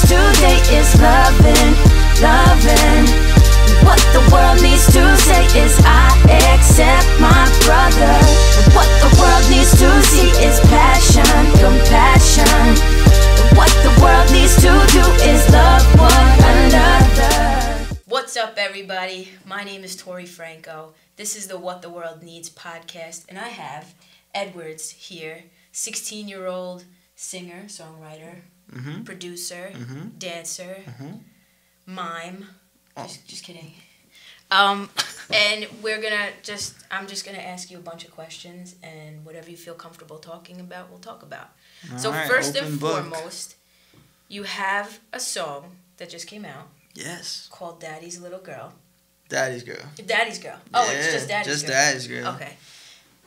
needs today is loving, loving. What the world needs to say is I accept my brother. What the world needs to see is passion, compassion. What the world needs to do is love one another. What's up, everybody? My name is Tori Franco. This is the What the World Needs podcast, and I have Edwrds here, 16-year-old singer, songwriter, producer, dancer, mime. Oh. Just kidding. And we're gonna I'm just gonna ask you a bunch of questions, and whatever you feel comfortable talking about, we'll talk about. All so right, first and foremost, you have a song that just came out. Yes. Called Daddy's Little Girl. Daddy's Girl. Daddy's Girl. Oh, yeah, it's just Daddy's Girl. Just Daddy's Girl. Okay.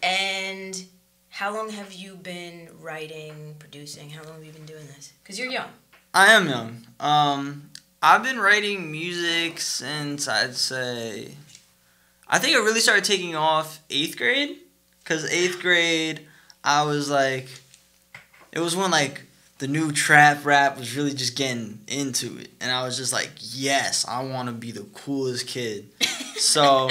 And how long have you been writing, producing? How long have you been doing this? Because you're young. I am young. I've been writing music since, I'd say, I think I really started taking off 8th grade. Because 8th grade, I was like, it was when like the new trap rap was really just getting into it. And I was just like, yes, I want to be the coolest kid. So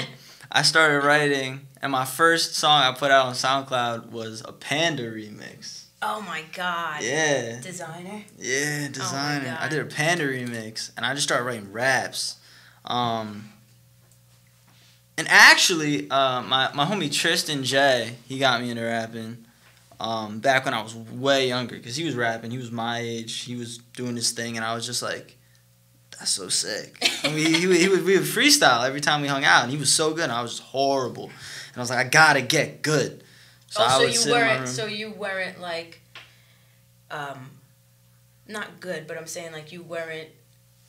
I started writing, and my first song I put out on SoundCloud was a Panda remix. Oh my god. Yeah. Designer? Yeah, Designer. Oh my god. I did a Panda remix, and I just started writing raps. And actually, my homie Tristan Jay, he got me into rapping back when I was way younger, because he was rapping, he was my age, he was doing his thing, and I was just like, that's so sick. I mean, we would freestyle every time we hung out, and he was so good, and I was just horrible. And I was like, I gotta get good. So you weren't like, not good, but I'm saying like you weren't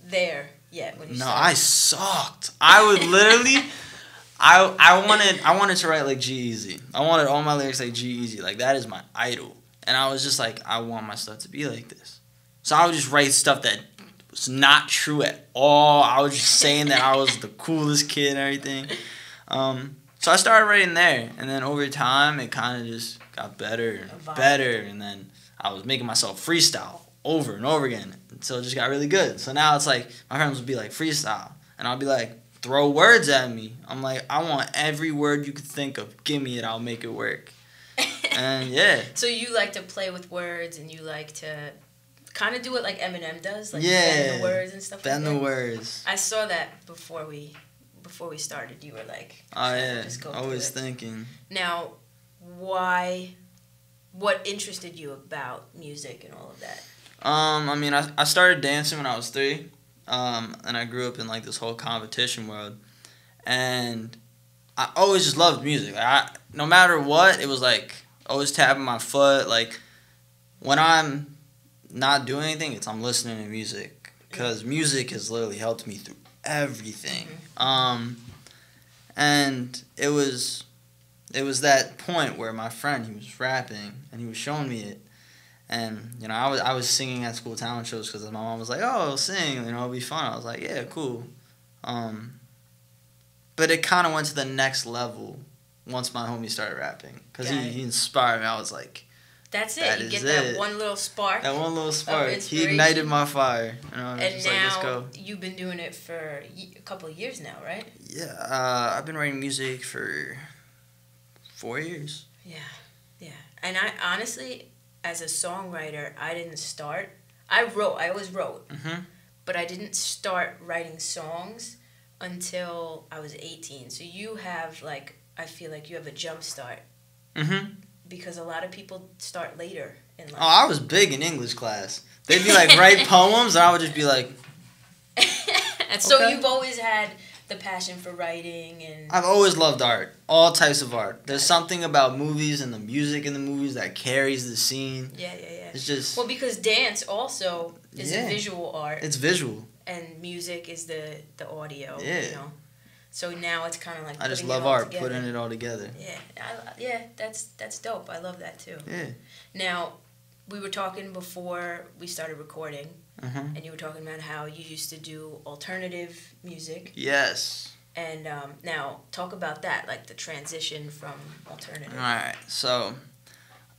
there yet when you started. No, I sucked. I would literally, I wanted to write like G-Eazy. I wanted all my lyrics like G-Eazy. Like, that is my idol. And I was just like, I want my stuff to be like this. So I would just write stuff that was not true at all. I was just saying that I was the coolest kid and everything. So I started writing there, and then over time, it kind of just got better and better, and then I was making myself freestyle over and over again until it just got really good. So now it's like, my friends would be like, freestyle, and I'll be like, throw words at me. I'm like, I want every word you could think of. Give me it. I'll make it work. And yeah. So you like to play with words, and you like to kind of do it like Eminem does, like bend the words and stuff like that. Bend the words. I saw that before we started. You were like, oh yeah, just go always thinking. Now, what interested you about music and all of that? I mean, I started dancing when I was 3, and I grew up in like this whole competition world, and I always just loved music. Like, no matter what, it was like always tapping my foot. Like, when I'm not doing anything, I'm listening to music, because music has literally helped me through everything. And it was that point where my friend, he was rapping and he was showing me it, and you know, I was singing at school talent shows because my mom was like, oh, I'll sing, you know, it'll be fun. I was like, yeah, cool. But it kind of went to the next level once my homie started rapping, because he inspired me. I was like, that's it. That one little spark. That one little spark. He ignited my fire. And now, like, let's go. You've been doing it for a couple of years now, right? Yeah. I've been writing music for 4 years. Yeah. Yeah. And I honestly, as a songwriter, I didn't start. I always wrote. But I didn't start writing songs until I was 18. So you have, like, I feel like you have a jump start. Because a lot of people start later in life. Oh, I was big in English class. They'd be like, write poems, and I would just be like, okay. So you've always had the passion for writing, and I've always loved art, all types of art. There's something about movies and the music in the movies that carries the scene. Yeah. It's just, well, because dance also is a visual art. It's visual. And music is the audio. Yeah. You know? So now it's kind of like, I just love art, putting it all together. Yeah, that's dope. I love that too. Yeah. Now, we were talking before we started recording, and you were talking about how you used to do alternative music. Yes. And now, talk about that, like the transition from alternative. All right, so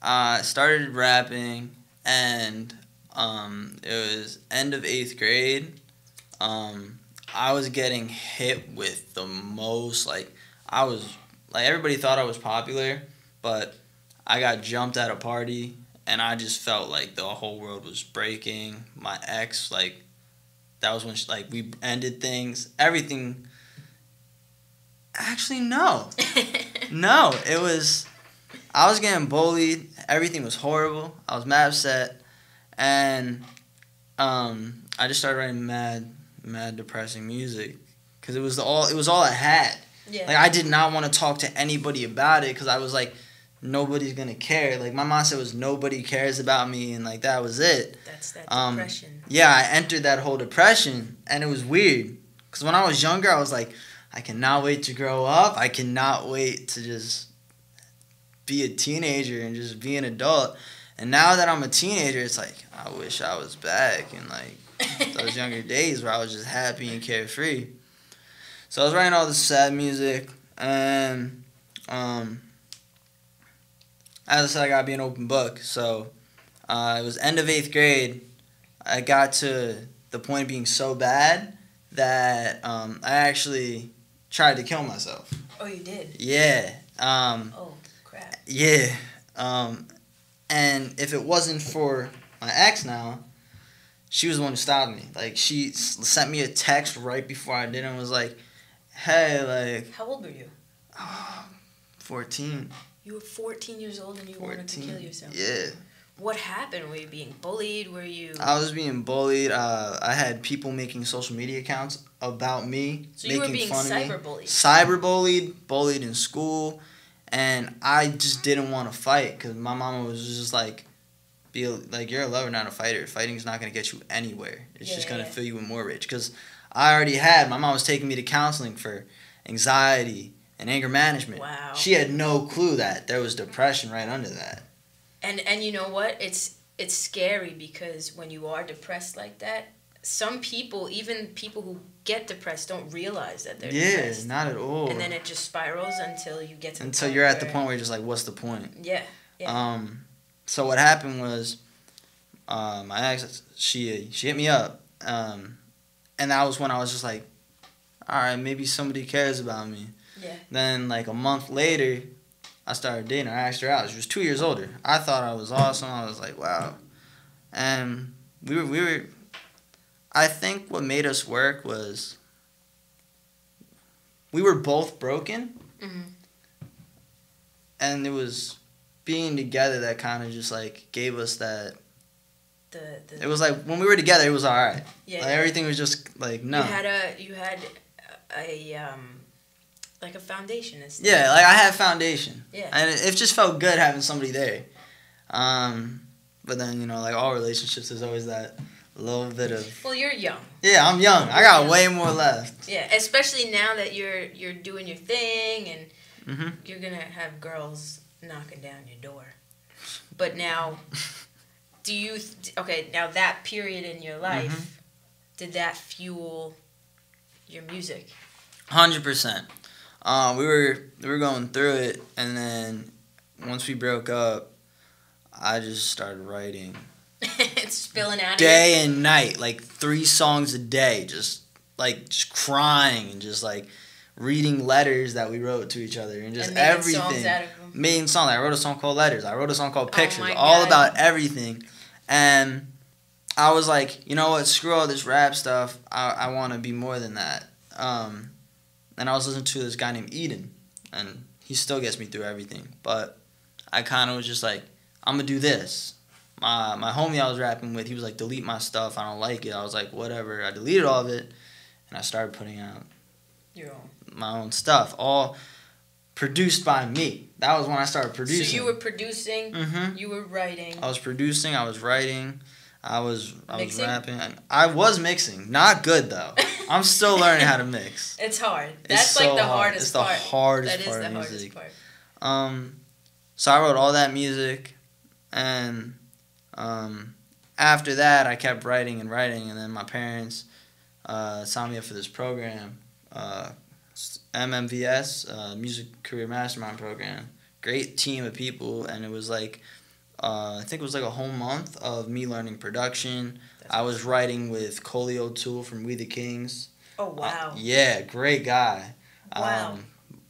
I started rapping, and It was end of 8th grade. I was getting hit with the most, everybody thought I was popular, but I got jumped at a party, and I just felt like the whole world was breaking. My ex, that was when, we ended things. Everything. Actually, no. No, it was, I was getting bullied. Everything was horrible. I was mad upset. And I just started writing mad depressing music, because it was all I had. Yeah. I did not want to talk to anybody about it, because I was like, nobody's gonna care. My mindset was nobody cares about me, and that was it. That's that depression. Yeah, I entered that whole depression, and it was weird, because when I was younger, I was like, I cannot wait to grow up. I cannot wait to just be a teenager and just be an adult. And now that I'm a teenager, it's like, I wish I was back in those younger days where I was just happy and carefree. So I was writing all this sad music, and as I said, I gotta be an open book. So it was end of 8th grade. I got to the point of being so bad that I actually tried to kill myself. Oh, you did? Yeah. Oh, crap. Yeah. And if it wasn't for my ex now, she was the one who stopped me. She sent me a text right before I did, and was like, hey, How old were you? 14. You were 14 years old and you wanted to kill yourself? Yeah. What happened? Were you being bullied? I was being bullied. I had people making social media accounts about me. So you were being cyberbullied? Cyberbullied, bullied in school. And I just didn't want to fight, because my mama was just you're a lover, not a fighter. Fighting's not going to get you anywhere. It's just going to fill you with more rage. Because I already had, my mom was taking me to counseling for anxiety and anger management. Wow. She had no clue that there was depression right under that. And you know what? It's scary, because when you are depressed like that, some people, even people who get depressed, don't realize that they're depressed. Yeah, not at all. And then it just spirals until you get to the until you're at the point where you're just like, what's the point? Yeah. So what happened was, my ex, she hit me up, and that was when I was just like, all right, maybe somebody cares about me. Yeah. Then a month later, I started dating her. I asked her out. She was 2 years older. I thought I was awesome. I was like, wow. And we were. I think what made us work was we were both broken, mm-hmm. and it was being together that kind of just gave us that. It was when we were together, it was all right. Yeah. Everything was just no. You had a foundation. Yeah, I had foundation. Yeah. And it just felt good having somebody there, but then all relationships, there's always that. A little bit of... Well, you're young. Yeah, I'm young. I got way more left. Yeah, especially now that you're doing your thing, and mm-hmm. you're going to have girls knocking down your door. But now, now that period in your life, mm-hmm. did that fuel your music? 100%. We were going through it, and then once we broke up, I just started writing... It's spilling out day and night, 3 songs a day, just crying, and just reading letters that we wrote to each other, and just everything. Songs out of them. Main song. I wrote a song called Letters. I wrote a song called Pictures. All about everything. And I was like, you know what? Screw all this rap stuff. I want to be more than that. And I was listening to this guy named Eden, and he still gets me through everything. But I kind of was just like, I'm gonna do this. My homie I was rapping with, he was like, delete my stuff, I don't like it. I was like, whatever. I deleted all of it, and I started putting out my own stuff, all produced by me. That was when I started producing. So you were producing, mm-hmm. you were writing. I was producing, I was writing, I was rapping. I was mixing. Not good, though. I'm still learning how to mix. It's hard. That's the hardest part of music. So I wrote all that music, and... after that, I kept writing and writing, and then my parents signed me up for this program, MMVS, Music Career Mastermind Program. Great team of people, and it was I think it was like a whole month of me learning production. I was writing with Coley O'Toole from We The Kings. Oh, wow. Yeah, great guy. Wow.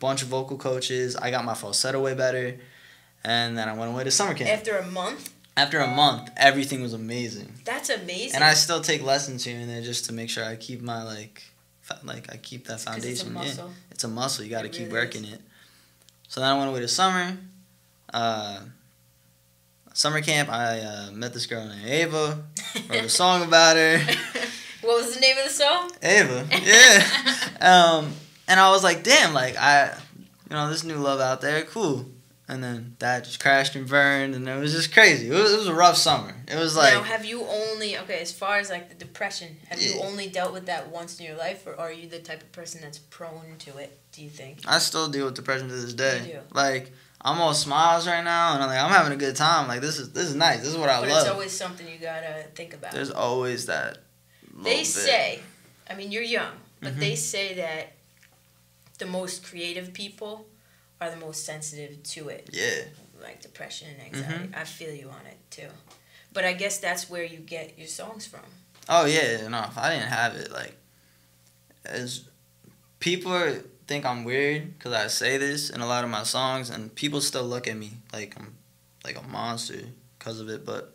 Bunch of vocal coaches. I got my falsetto way better. And then I went away to summer camp. After a month? After a month, everything was amazing. That's amazing. And I still take lessons here and there just to make sure I keep my, I keep that foundation. It's a muscle. Yeah. It's a muscle. You got to keep working it. So then I went away to summer. Summer camp, I met this girl named Ava, wrote a song about her. What was the name of the song? Ava, yeah. And I was like, damn, this new love out there, cool. And then that just crashed and burned, and it was just crazy. It was a rough summer. It was like... Now, have you only... Okay, as far as, the depression, have you only dealt with that once in your life, or are you the type of person that's prone to it, do you think? I still deal with depression to this day. You do? I'm all smiles right now, and I'm having a good time. This is nice. This is what I love. But it's always something you gotta think about. There's always that little bit. They say... I mean, you're young, but they say that the most creative people... are the most sensitive to it. Yeah. Depression and anxiety. I feel you on it, too. But I guess that's where you get your songs from. Oh, yeah. No, if I didn't have it, people think I'm weird because I say this in a lot of my songs, and people still look at me like I'm like a monster because of it. But,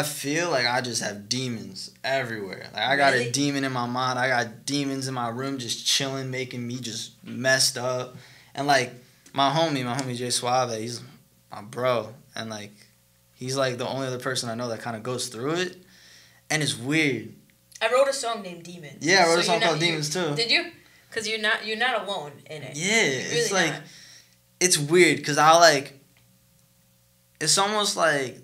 I feel like I just have demons everywhere. I got a demon in my mind. I got demons in my room just chilling, making me just messed up. And, my homie Jay Suave, he's my bro. And, he's, the only other person I know that kind of goes through it. And it's weird. I wrote a song named Demons. Yeah, I wrote a song called Demons, too. Did you? Because you're not alone in it. Yeah, it's, it's weird because I, it's almost, it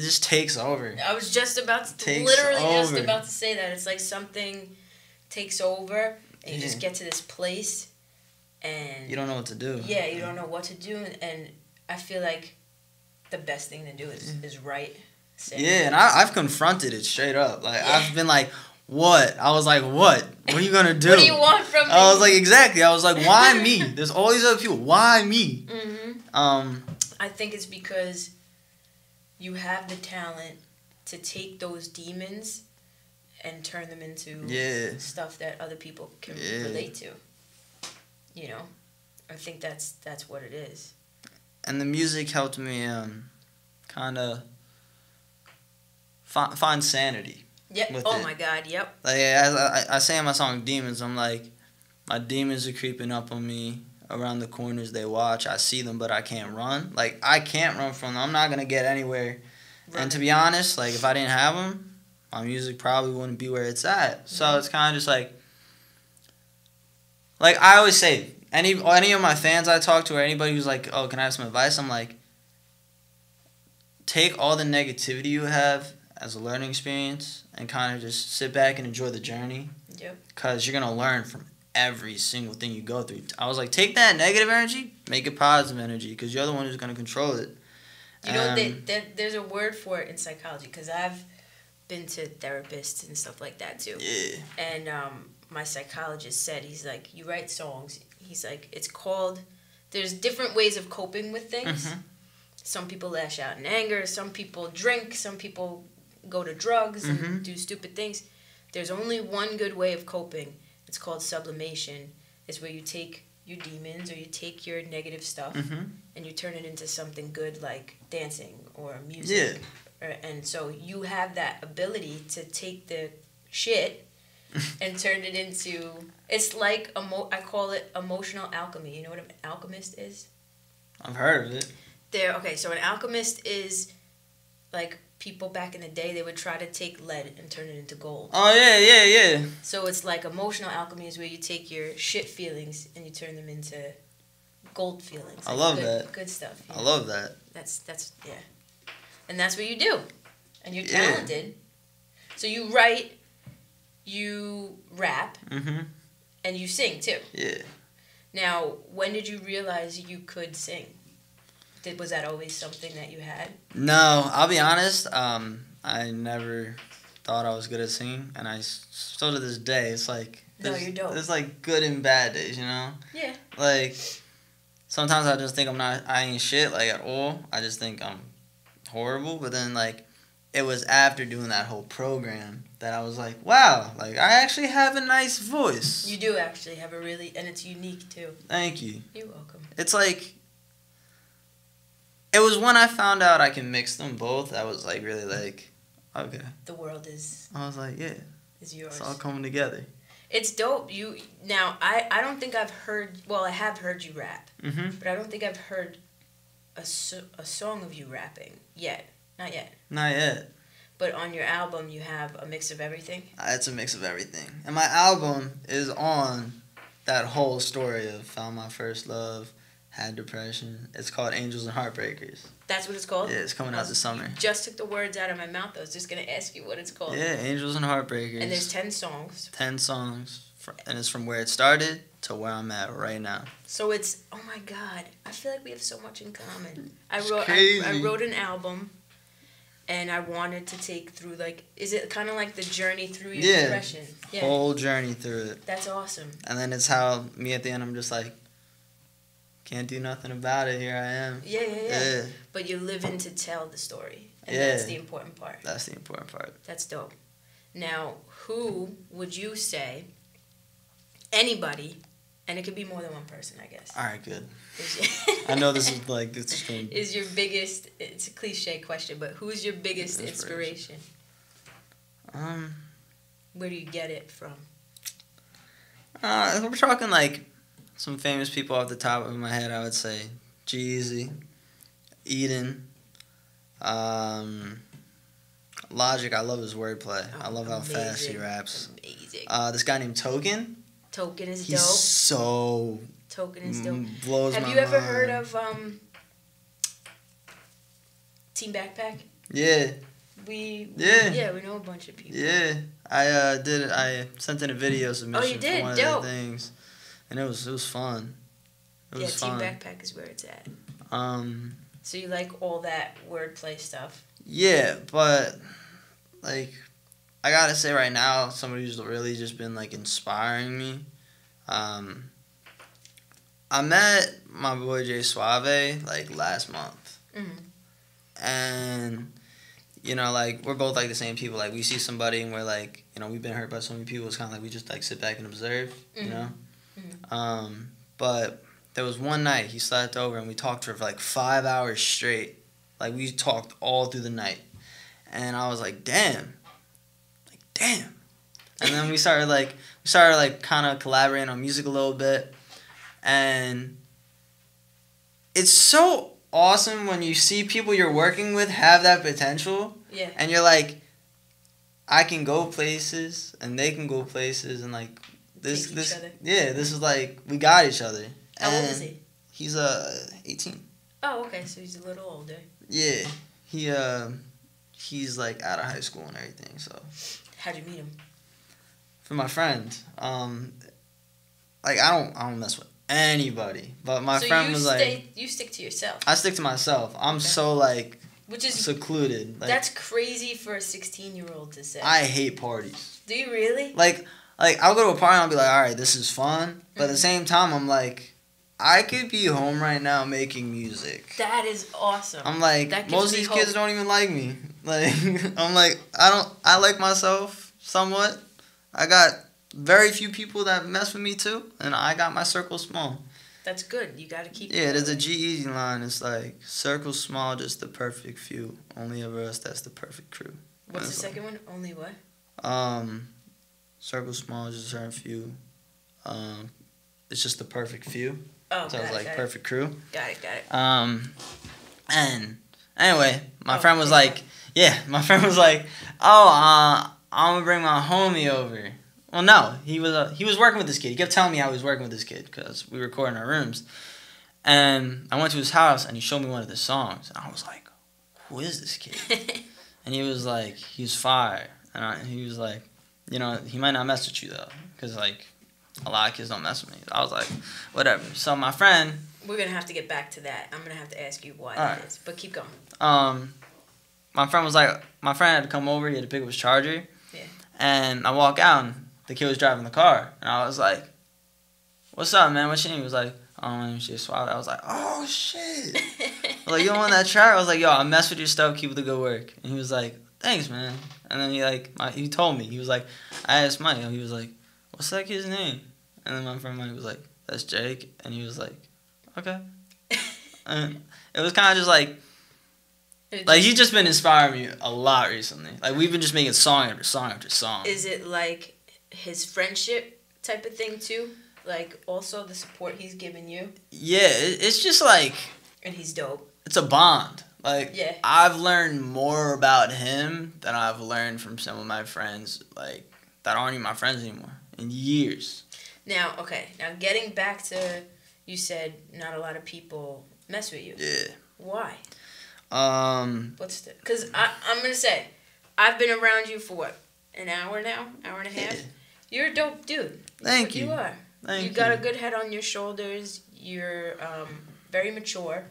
just takes over. I was just about to say that. It's something takes over and you just get to this place and... You don't know what to do. Yeah, you don't know what to do. And I feel the best thing to do is write. Yeah, and I've confronted it straight up. I've been what? I was what? What are you going to do? What do you want from me? I was exactly. I was why me? There's all these other people. Why me? Mm-hmm. I think it's because... You have the talent to take those demons and turn them into stuff that other people can relate to. You know? I think that's what it is. And the music helped me kind of find sanity. Yeah. Oh, my God. Yep. As I say in my song Demons, I'm my demons are creeping up on me. Around the corners they watch. I see them, but I can't run. I can't run from them. I'm not going to get anywhere. Right. And to be honest, if I didn't have them, my music probably wouldn't be where it's at. So it's kind of just I always say, any of my fans I talk to or anybody who's oh, can I have some advice? I'm take all the negativity you have as a learning experience and kind of just sit back and enjoy the journey. Yep. Because you're going to learn from it. Every single thing you go through. I was take that negative energy, make it positive energy, because you're the one who's going to control it. You know, there's a word for it in psychology, because I've been to therapists and stuff like that, too. Yeah. And my psychologist said, he's you write songs. He's it's called, there's different ways of coping with things. Mm-hmm. Some people lash out in anger. Some people drink. Some people go to drugs and do stupid things. There's only one good way of coping. It's called sublimation. It's where you take your demons or you take your negative stuff and you turn it into something good like dancing or music. Yeah. And so you have that ability to take the shit and turn it into... It's I call it emotional alchemy. You know what an alchemist is? I've heard of it. Okay, so an alchemist is people back in the day, they would try to take lead and turn it into gold. Oh, yeah. So it's emotional alchemy is where you take your shit feelings and you turn them into gold feelings. I love that. Good stuff. I love that. That's yeah. And that's what you do. And you're talented. So you write, you rap, and you sing too. Yeah. Now, when did you realize you could sing? Was that always something that you had? No, I'll be honest. I never thought I was good at singing, and I still to this day. It's no, you're dope. There's good and bad days, you know. Yeah. sometimes I just think I ain't shit, like, at all. I just think I'm horrible. But then, like, it was after doing that whole program that I was like, wow, like, I actually have a nice voice. You do actually have a really, and it's unique, too. Thank you. You're welcome. It's like, it was when I found out I can mix them both, I was, like, really, like, okay. The world is. I was like, yeah. Is yours. It's all coming together. It's dope. You now, I don't think I've heard, well, I have heard you rap, mm-hmm. but I don't think I've heard a song of you rapping yet. Not yet. Not yet. But on your album, you have a mix of everything? It's a mix of everything. And my album is on that whole story of found my first love, had depression. It's called Angels and Heartbreakers. That's what it's called? Yeah, it's coming out this summer. You just took the words out of my mouth. I was just going to ask you what it's called. Yeah, Angels and Heartbreakers. And there's 10 songs. 10 songs. And it's from where it started to where I'm at right now. So it's, oh my God, I feel like we have so much in common. I wrote an album. And I wanted to take through, like, is it kind of like the journey through your depression? Yeah, whole journey through it. That's awesome. And then it's how me at the end, I'm just like, can't do nothing about it. Here I am. Yeah. But you're living to tell the story. And that's the important part. That's the important part. That's dope. Now, who would you say, anybody, and it could be more than one person, I guess. All right, good. I know this is, like, this is strange. Is your biggest, it's a cliche question, but who's your biggest inspiration? Where do you get it from? We're talking, like, some famous people off the top of my head, I would say. G-Eazy, Eden, Logic, I love his wordplay. Oh, I love how fast he raps. Amazing. This guy named Token. Token is dope. He's so... Token is dope. Blows my mind. Have you ever heard of Team Backpack? Yeah. We know a bunch of people. Yeah. I sent in a video submission for one of the things. And it was fun. Yeah, Team Backpack is where it's at. So you like all that wordplay stuff? Yeah, but, like... I gotta say right now, somebody who's really just been, like, inspiring me. I met my boy Jay Suave, like, last month. Mm-hmm. And, you know, like, we're both, like, the same people. Like, we see somebody and we're, like, you know, we've been hurt by so many people. It's kind of like we just, like, sit back and observe, mm-hmm. you know? Mm-hmm. But there was one night he slept over and we talked for, like, 5 hours straight. Like, we talked all through the night. And I was like, damn. And then we started kind of collaborating on music a little bit. And it's so awesome when you see people you're working with have that potential. Yeah. And you're like, I can go places and they can go places and, like, this each other. Yeah, this is like we got each other. How old is he? He's 18. Oh, okay, so he's a little older. Yeah. He's like out of high school and everything, so. How'd you meet him? For my friend. Like, I don't mess with anybody. But my friend was like... You stick to yourself. I stick to myself. I'm so, like, which is secluded. Like, that's crazy for a 16-year-old to say. I hate parties. Do you really? Like I'll go to a party and I'll be like, all right, this is fun. But at the same time, I'm like... I could be home right now making music. That is awesome. I'm like, most of these kids don't even like me. Like, I'm like, I like myself somewhat. I got very few people that mess with me too, and I got my circle small. That's good. You got to keep it. Yeah, there's a G-Eazy line. It's like, circle small, just the perfect few. Only of us, that's the perfect crew. What's the second one? Only what? Circle small, just a certain few. It's just the perfect few. Oh, so it's like perfect crew. Got it. And anyway, my friend was like, I'm gonna bring my homie over. Well, no, he was working with this kid. He kept telling me how he was working with this kid because we record in our rooms. And I went to his house and he showed me one of the songs. And I was like, who is this kid? And he was like, he's fire. And he was like, you know, he might not mess with you though, because, like, a lot of kids don't mess with me. I was like, whatever. So my friend... We're going to have to get back to that. I'm going to have to ask you why that is. But keep going. My friend had to come over. He had to pick up his charger. Yeah. And I walk out and the kid was driving the car. And I was like, what's up, man? What's your name? He was like, Jay Suave. I was like, oh shit. Like, you on that track? I was like, yo, I mess with your stuff, keep the good work. And he was like, thanks, man. And then he like, he told me, he was like, I asked Mike, he was like, what's that kid's name? And then my friend Mike was like, that's Jake. And he was like, okay. And it was kind of just like he's just been inspiring me a lot recently. Like, we've been just making song after song after song. Is it like his friendship type of thing too? Like, also the support he's given you? Yeah, it's just like... And he's dope. It's a bond. Like, yeah. I've learned more about him than I've learned from some of my friends, like, that aren't even my friends anymore, in years. Now, okay, now getting back to, you said not a lot of people mess with you. Yeah. Why? What's the... Because I'm going to say, I've been around you for, what, an hour now? Hour and a half? Yeah. You're a dope dude. Thank you. You are. Thank you. Got a good head on your shoulders. You're very mature.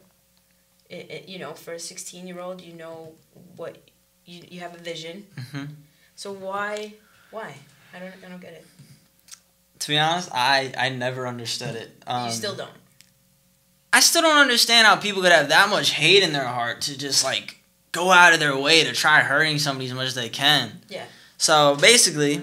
It, you know, for a 16-year-old, you know what you have a vision. Mm-hmm. So why? I don't get it. To be honest, I never understood it. You still don't. I still don't understand how people could have that much hate in their heart to just like go out of their way to try hurting somebody as much as they can. Yeah. So basically,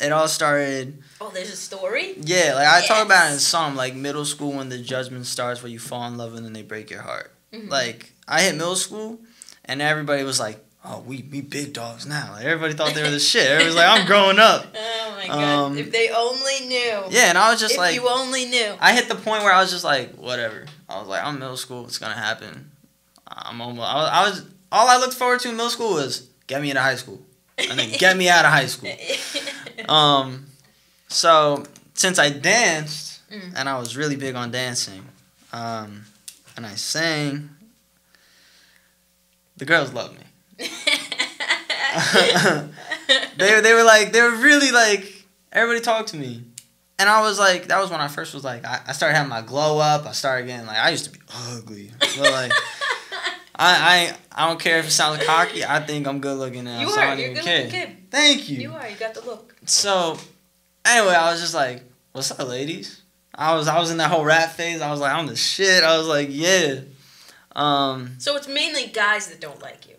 it all started. Oh, there's a story? Yeah, like I talk about it in some, like middle school when the judgment starts where you fall in love and then they break your heart. Mm-hmm. Like, I hit middle school and everybody was like, oh, we big dogs now. Like, everybody thought they were the shit. Everybody's like, I'm growing up. Oh my God. If they only knew. Yeah, and I was just like. If you only knew. I hit the point where I was just like, whatever. I was like, I'm middle school. It's going to happen. I was all I looked forward to in middle school was get me into high school. And then get me out of high school. So, since I danced, and I was really big on dancing, and I sang, the girls loved me. they were really like, everybody talked to me. And I was like, that was when I first was like, I started having my glow up. I started getting like, I used to be ugly. But like, I don't care if it sounds cocky. I think I'm good looking now. You are, you're a good looking kid. Thank you. You are, you got the look. So... Anyway, I was just like, what's up, ladies? I was in that whole rap phase. I was like, I'm the shit. I was like, yeah. So it's mainly guys that don't like you.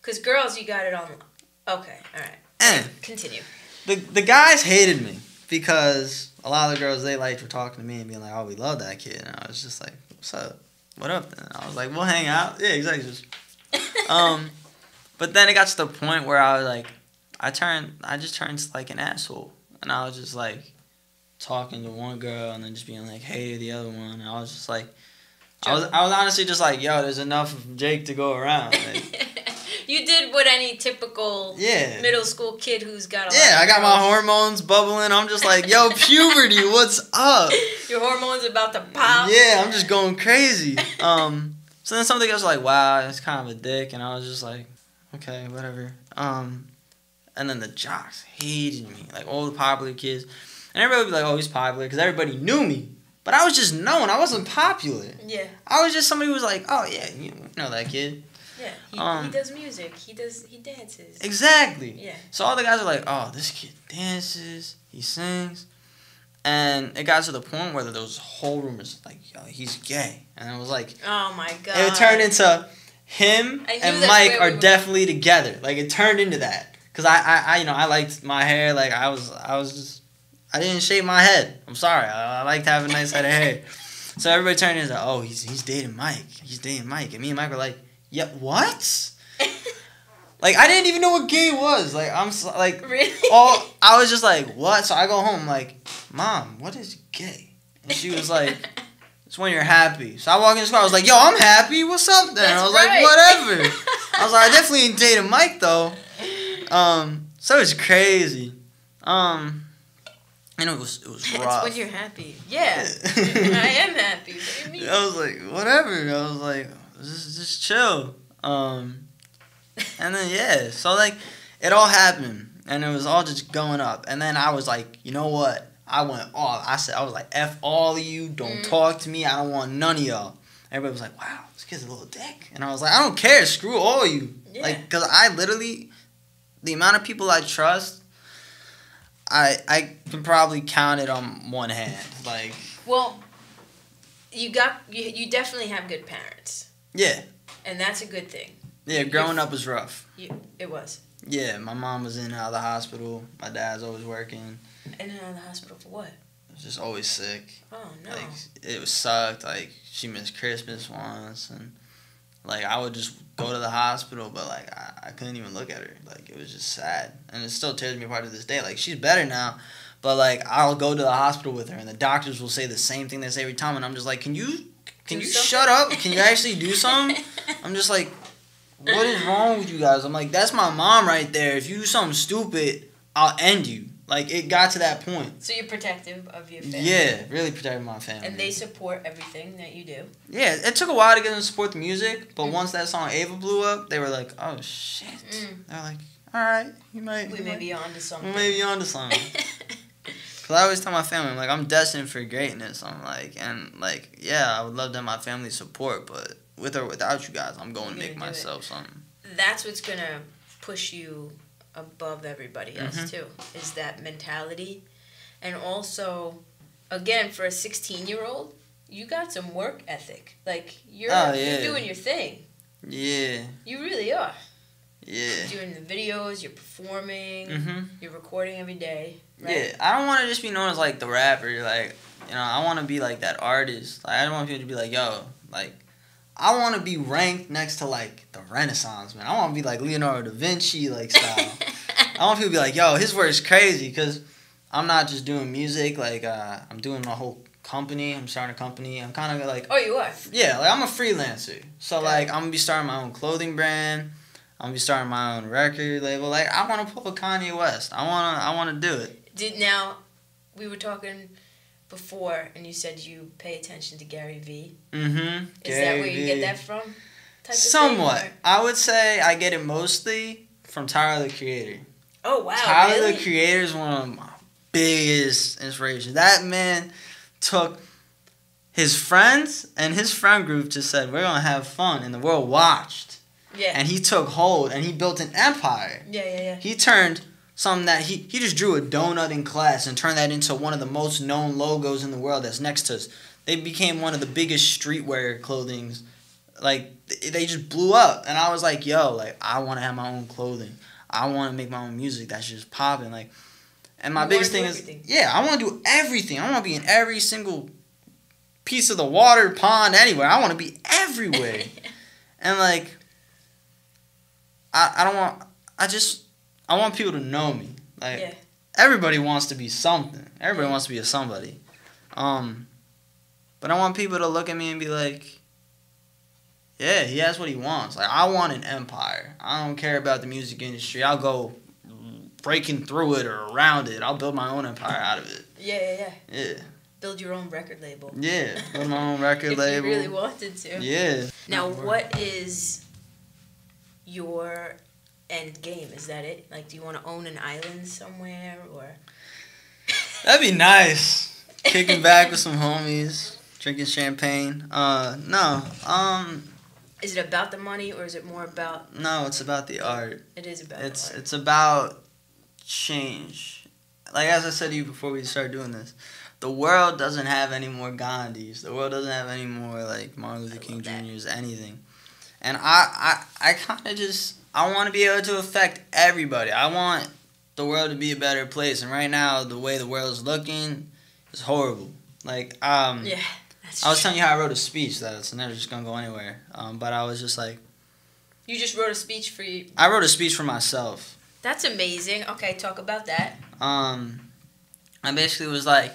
Because girls, you got it on. Okay, all right. And continue. The guys hated me because a lot of the girls they liked were talking to me and being like, oh, we love that kid. And I was just like, what's up? What up then? I was like, we'll hang out. Yeah, exactly. But then it got to the point where I was like, I just turned like an asshole. And I was just like talking to one girl and then just being like, hey, the other one. And I was just like, I was honestly just like, yo, there's enough of Jake to go around. Like, you did what any typical middle school kid who's got a lot of I got my hormones bubbling. I'm just like, yo, puberty, what's up? Your hormones about to pop. Yeah, I'm just going crazy. So then something else was like, wow, that's kind of a dick. And I was just like, okay, whatever. And then the jocks hated me, like all the popular kids. And everybody would be like, oh, he's popular, because everybody knew me. But I was just known. I wasn't popular. Yeah. I was just somebody who was like, oh, yeah, you know that kid. Yeah, he does music. He dances. Exactly. Yeah. So all the guys are like, oh, this kid dances, he sings. And it got to the point where there was whole rumors, like, yo, he's gay. And it was like... Oh, my God. It turned into him and Mike are definitely together. Like, it turned into that. Cause I you know I liked my hair, like I was just, I didn't shave my head. I'm sorry, I liked having a nice head of hair. So everybody turned into, oh, he's dating Mike, and me and Mike were like, yeah, what? Like, I didn't even know what gay was. Like, I'm like, really? Oh, I was just like, what? So I go home like, Mom, what is gay? And she was like, it's when you're happy. So I walk in the car, I was like, yo, I'm happy. What's up then? I was like, whatever. I was like, I definitely ain't dating Mike though. So it's crazy. And it was rough. It's when you're happy. Yeah. I am happy. What do you mean? I was like, whatever. I was like, just chill. And then, yeah. So, like, it all happened. And it was all just going up. And then I was like, you know what? I went off. I was like, F all of you. Don't talk to me. I don't want none of y'all. Everybody was like, wow, this kid's a little dick. And I was like, I don't care. Screw all of you. Yeah. Like, because I literally... The amount of people I trust, I can probably count it on one hand. Like, well, you definitely have good parents. Yeah. And that's a good thing. Yeah, growing up was rough. It was. Yeah, my mom was in and out of the hospital. My dad's always working. In and out of the hospital for what? I was just always sick. Oh, no. Like, it was sucked. Like, she missed Christmas once. And, like, I would just go to the hospital, but, like, I couldn't even look at her. Like, it was just sad. And it still tears me apart to this day. Like, she's better now. But, like, I'll go to the hospital with her, and the doctors will say the same thing they say every time. And I'm just like, can you shut up? Can you actually do something? I'm just like, what is wrong with you guys? I'm like, that's my mom right there. If you do something stupid, I'll end you. Like, it got to that point. So you're protective of your family. Yeah, really protective of my family. And they support everything that you do. Yeah, it took a while to get them to support the music, but once that song Ava blew up, they were like, oh, shit. They were like, all right, we may be on to something. We may be on to something. Because I always tell my family, I'm like, I'm destined for greatness. I'm like, yeah, I would love to have my family support, but with or without you guys, I'm going to make myself something. That's what's going to push you above everybody else, too, is that mentality. And also, again, for a 16-year-old, you got some work ethic. Like, you're doing your thing. Yeah. You really are. Yeah. You're doing the videos, you're performing, you're recording every day. Right? Yeah, I don't want to just be known as, like, the rapper. Like, you know, I want to be, like, that artist. Like, I don't want people to be like, yo, like, I want to be ranked next to, like, the Renaissance, man. I want to be, like, Leonardo da Vinci, like, style. I want people to be like, yo, his work's crazy, because I'm not just doing music. Like, I'm doing my whole company. I'm starting a company. I'm kind of like... Oh, you are? Yeah, like, I'm a freelancer. So, like, I'm going to be starting my own clothing brand. I'm going to be starting my own record label. Like, I want to pull a Kanye West. I want to do it. Now, we were talking before, and you said you pay attention to Gary V. Is that where you get that from? Somewhat. I would say I get it mostly from Tyler the Creator. Oh, wow, Tyler the Creator is one of my biggest inspirations. That man took his friends and his friend group just said, we're going to have fun, and the world watched. Yeah. And he took hold, and he built an empire. Yeah. He turned... Something that he just drew a donut in class and turned that into one of the most known logos in the world that's next to us. They became one of the biggest streetwear clothings. Like, they just blew up. And I was like, yo, like, I want to have my own clothing. I want to make my own music that's just popping. Like, and my biggest thing is, yeah, I want to do everything. I want to be in every single piece of the water, pond, anywhere. I want to be everywhere. And, like, I don't want, I just... I want people to know me. Like, everybody wants to be something. Everybody wants to be a somebody. But I want people to look at me and be like, yeah, he has what he wants. Like, I want an empire. I don't care about the music industry. I'll go breaking through it or around it. I'll build my own empire out of it. Yeah. Build your own record label. Yeah, build my own record label. If you really wanted to. Yeah. Now, what is your... end game? Is that it? Like, do you want to own an island somewhere, or? That'd be nice. Kicking back with some homies, drinking champagne. No. Is it about the money, or is it more about? No, it's about the art. It is about. The art. It's about change. Like, as I said to you before we started doing this, the world doesn't have any more Gandhis. The world doesn't have any more like Martin Luther King Jr.'s, anything. And I kind of just. I want to be able to affect everybody. I want the world to be a better place. And right now, the way the world is looking is horrible. Like, I was telling you how I wrote a speech that it's never just going to go anywhere. But I was just like... You just wrote a speech for you? I wrote a speech for myself. That's amazing. Okay, talk about that. I basically was like...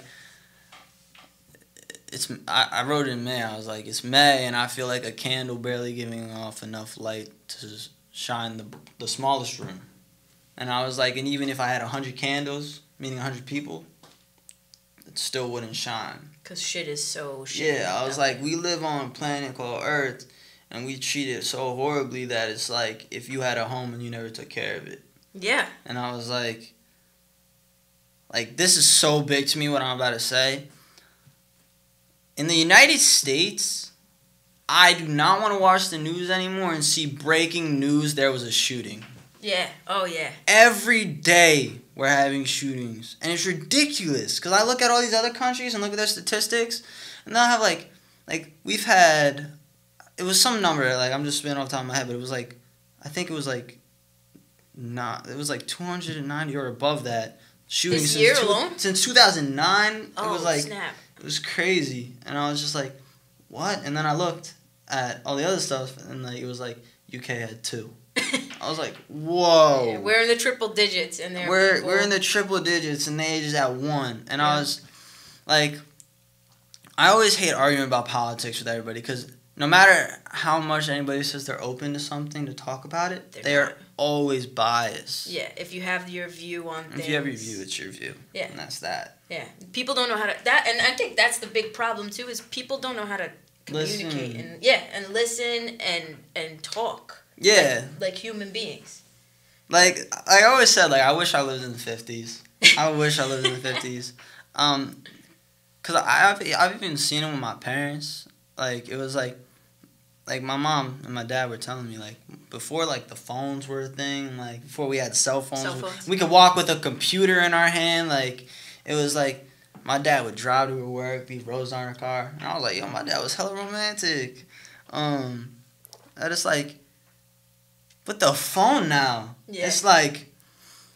I wrote it in May. I was like, it's May, and I feel like a candle barely giving off enough light to... shine the smallest room. And I was like, and even if I had 100 candles, meaning 100 people, it still wouldn't shine. Because shit is so shit. Yeah, I was like, we live on a planet called Earth, and we treat it so horribly that it's like if you had a home and you never took care of it. Yeah. And I was like, this is so big to me what I'm about to say. In the United States... I do not want to watch the news anymore and see breaking news. There was a shooting. Yeah. Oh, yeah. Every day we're having shootings. And it's ridiculous. Because I look at all these other countries and look at their statistics. And they'll have, like, like, we've had, it was some number, like, I'm just spinning off the top of my head, but it was, like, I think it was, like, not, it was, like, 290 or above that shooting this year alone? Since 2009. Oh, it was, like, snap. It was crazy, and I was just, like, what? And then I looked at all the other stuff, and, like, it was, like, UK had 2. I was like, whoa. Yeah, we're in the triple digits, and we're in the triple digits, and they just at 1. And yeah. I was like, I always hate arguing about politics with everybody, because no matter how much anybody says they're open to something to talk about it, they are always biased. Yeah, if you have your view on things. If you have your view, it's your view. Yeah, and that's that. Yeah, people don't know how to and I think that's the big problem too, is people don't know how to communicate and listen and talk. Yeah. Like human beings. Like, I always said, like, I wish I lived in the 50s. I wish I lived in the 50s. Because I've even seen it with my parents. Like, it was like, my mom and my dad were telling me, like, before, like, the phones were a thing, like, before we had cell phones. We could walk with a computer in our hand. Like, it was like, my dad would drive to work, be rose on her car. And I was like, yo, my dad was hella romantic. I just, like... But the phone now, it's like...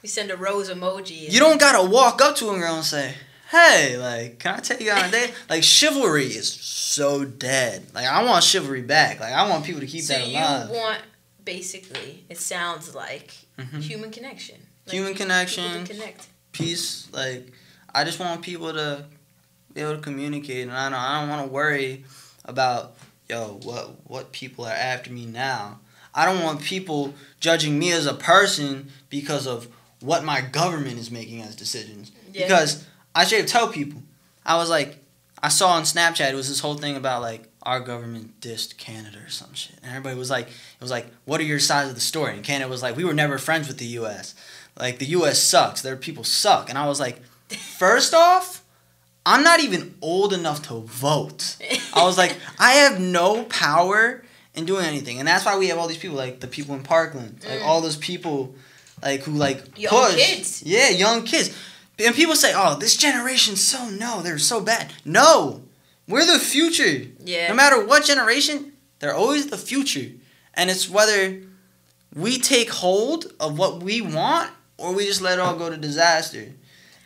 We send a rose emoji. You don't got to walk up to a girl and say, hey, like, can I take you out on a date? Like, chivalry is so dead. Like, I want chivalry back. Like, I want people to keep that alive. So you want, basically, it sounds like human connection. Like, human connection, peace. Like, I just want people to be able to communicate. And I don't want to worry about, yo, what people are after me now. I don't want people judging me as a person because of what my government is making as decisions. Yeah. Because I should tell people. I was like, I saw on Snapchat, it was this whole thing about, like, our government dissed Canada or some shit. And everybody was like, it was like, what are your sides of the story? And Canada was like, we were never friends with the U.S. Like, the U.S. sucks. Their people suck. And I was like, first off, I'm not even old enough to vote. I was like, I have no power... and doing anything. And that's why we have all these people, like the people in Parkland, like all those people, like, who, like, young kids. Yeah, young kids. And people say, oh, this generation's so, no, they're so bad. No, we're the future. Yeah. No matter what generation, they're always the future. And it's whether we take hold of what we want or we just let it all go to disaster.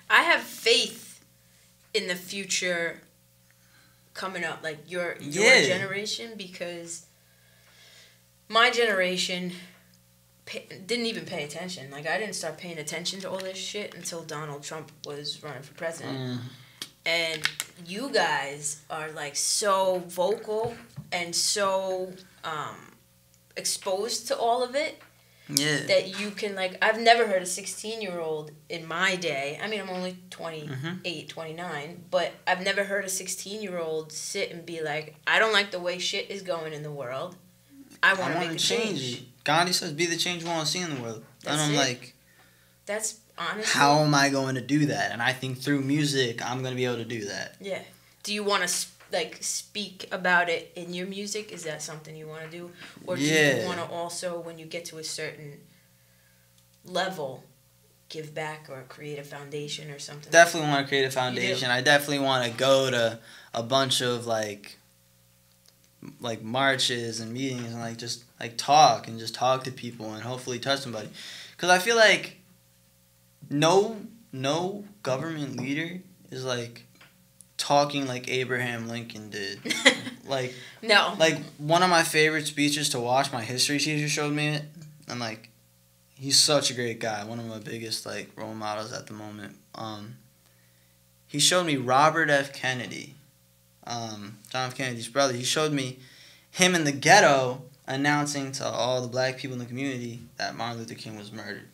I have faith in the future coming up, like your generation, because... my generation didn't even pay attention. Like, I didn't start paying attention to all this shit until Donald Trump was running for president. And you guys are, like, so vocal and so exposed to all of it that you can, like... I've never heard a 16-year-old in my day... I mean, I'm only 28, 29, but I've never heard a 16-year-old sit and be like, I don't like the way shit is going in the world. I want to change. Gandhi says, be the change we want to see in the world. That's and I'm it. Like, that's honestly. How am I going to do that? And I think through music, I'm going to be able to do that. Yeah. Do you want to, like, speak about it in your music? Is that something you want to do? Or do you want to also, when you get to a certain level, give back or create a foundation or something? Definitely want to create a foundation. I definitely want to go to a bunch of, like marches and meetings and just talk to people and hopefully touch somebody, because I feel like no government leader is like talking like Abraham Lincoln did. Like no, like one of my favorite speeches to watch, my history teacher showed me it, and like he's such a great guy, one of my biggest like role models at the moment. He showed me Robert F. Kennedy, John F. Kennedy's brother. He showed me him in the ghetto announcing to all the black people in the community that Martin Luther King was murdered.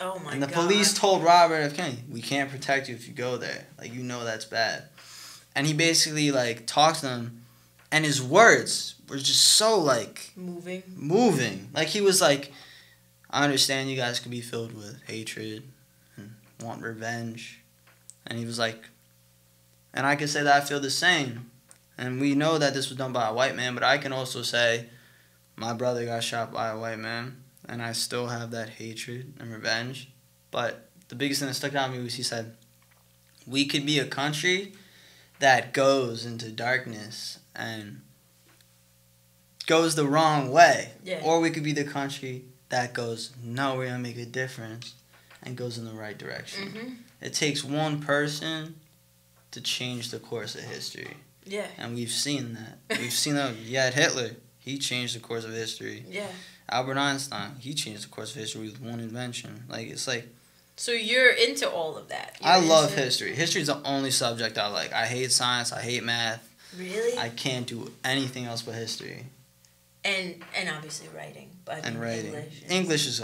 Oh my god. And the police told Robert F. Kennedy, we can't protect you if you go there. Like, you know that's bad. And he basically, like, talked to them, and his words were just so, like... Moving. Like, he was like, I understand you guys could be filled with hatred and want revenge. And he was like... And I can say that I feel the same. And we know that this was done by a white man, but I can also say my brother got shot by a white man, and I still have that hatred and revenge. But the biggest thing that stuck out to me was he said, we could be a country that goes into darkness and goes the wrong way. Yeah. Or we could be the country that goes, no, we're going to make a difference and goes in the right direction. Mm-hmm. It takes one person to change the course of history. Yeah. And we've seen that. We've seen that. Yeah, Hitler, he changed the course of history. Yeah. Albert Einstein, he changed the course of history with one invention. Like, it's like... So you're into all of that. You're I love history. History's the only subject I like. I hate science. I hate math. Really? I can't do anything else but history. And obviously writing. But and writing. English is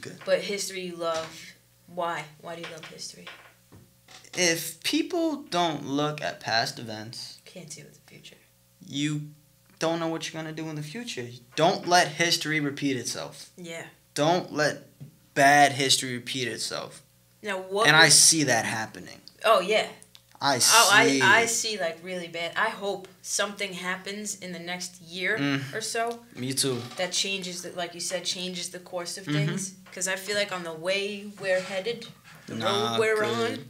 good. But history you love. Why? Why do you love history? If people don't look at past events... Can't see with the future. You don't know what you're going to do in the future. Don't let history repeat itself. Yeah. Don't let... bad history repeat itself. Now what? And I see that happening. Oh yeah. I see like really bad. I hope something happens in the next year or so. Me too. That changes, like you said, changes the course of things. Because I feel like on the way we're headed, the road we're on,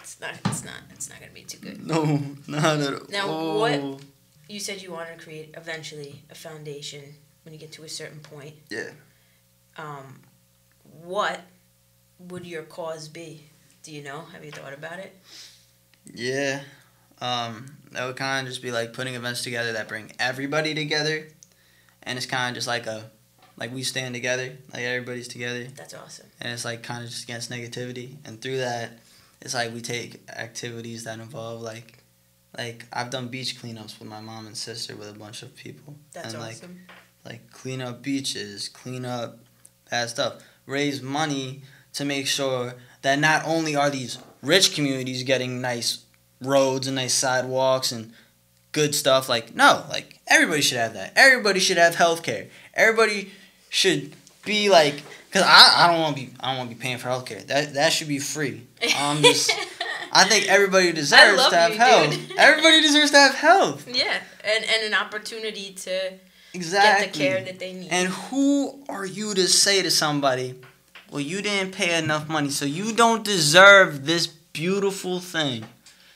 it's not gonna be too good. No, not at all. Now what? You said you want to create eventually a foundation when you get to a certain point. Yeah. What would your cause be? Do you know? Have you thought about it? Yeah. That would kind of just be like putting events together that bring everybody together. And it's kind of just like a, like we stand together, like everybody's together. That's awesome. And it's like kind of just against negativity. And through that, it's like we take activities that involve like I've done beach cleanups with my mom and sister with a bunch of people. That's awesome. Like clean up beaches, clean up bad stuff. Raise money to make sure that not only are these rich communities getting nice roads and nice sidewalks and good stuff, like everybody should have that. Everybody should have healthcare. Everybody should be like, because I don't want to be paying for healthcare. That should be free. I think everybody deserves to have health. Everybody deserves to have health. Yeah, and an opportunity to. Exactly. Get the care that they need. And who are you to say to somebody, well, you didn't pay enough money, so you don't deserve this beautiful thing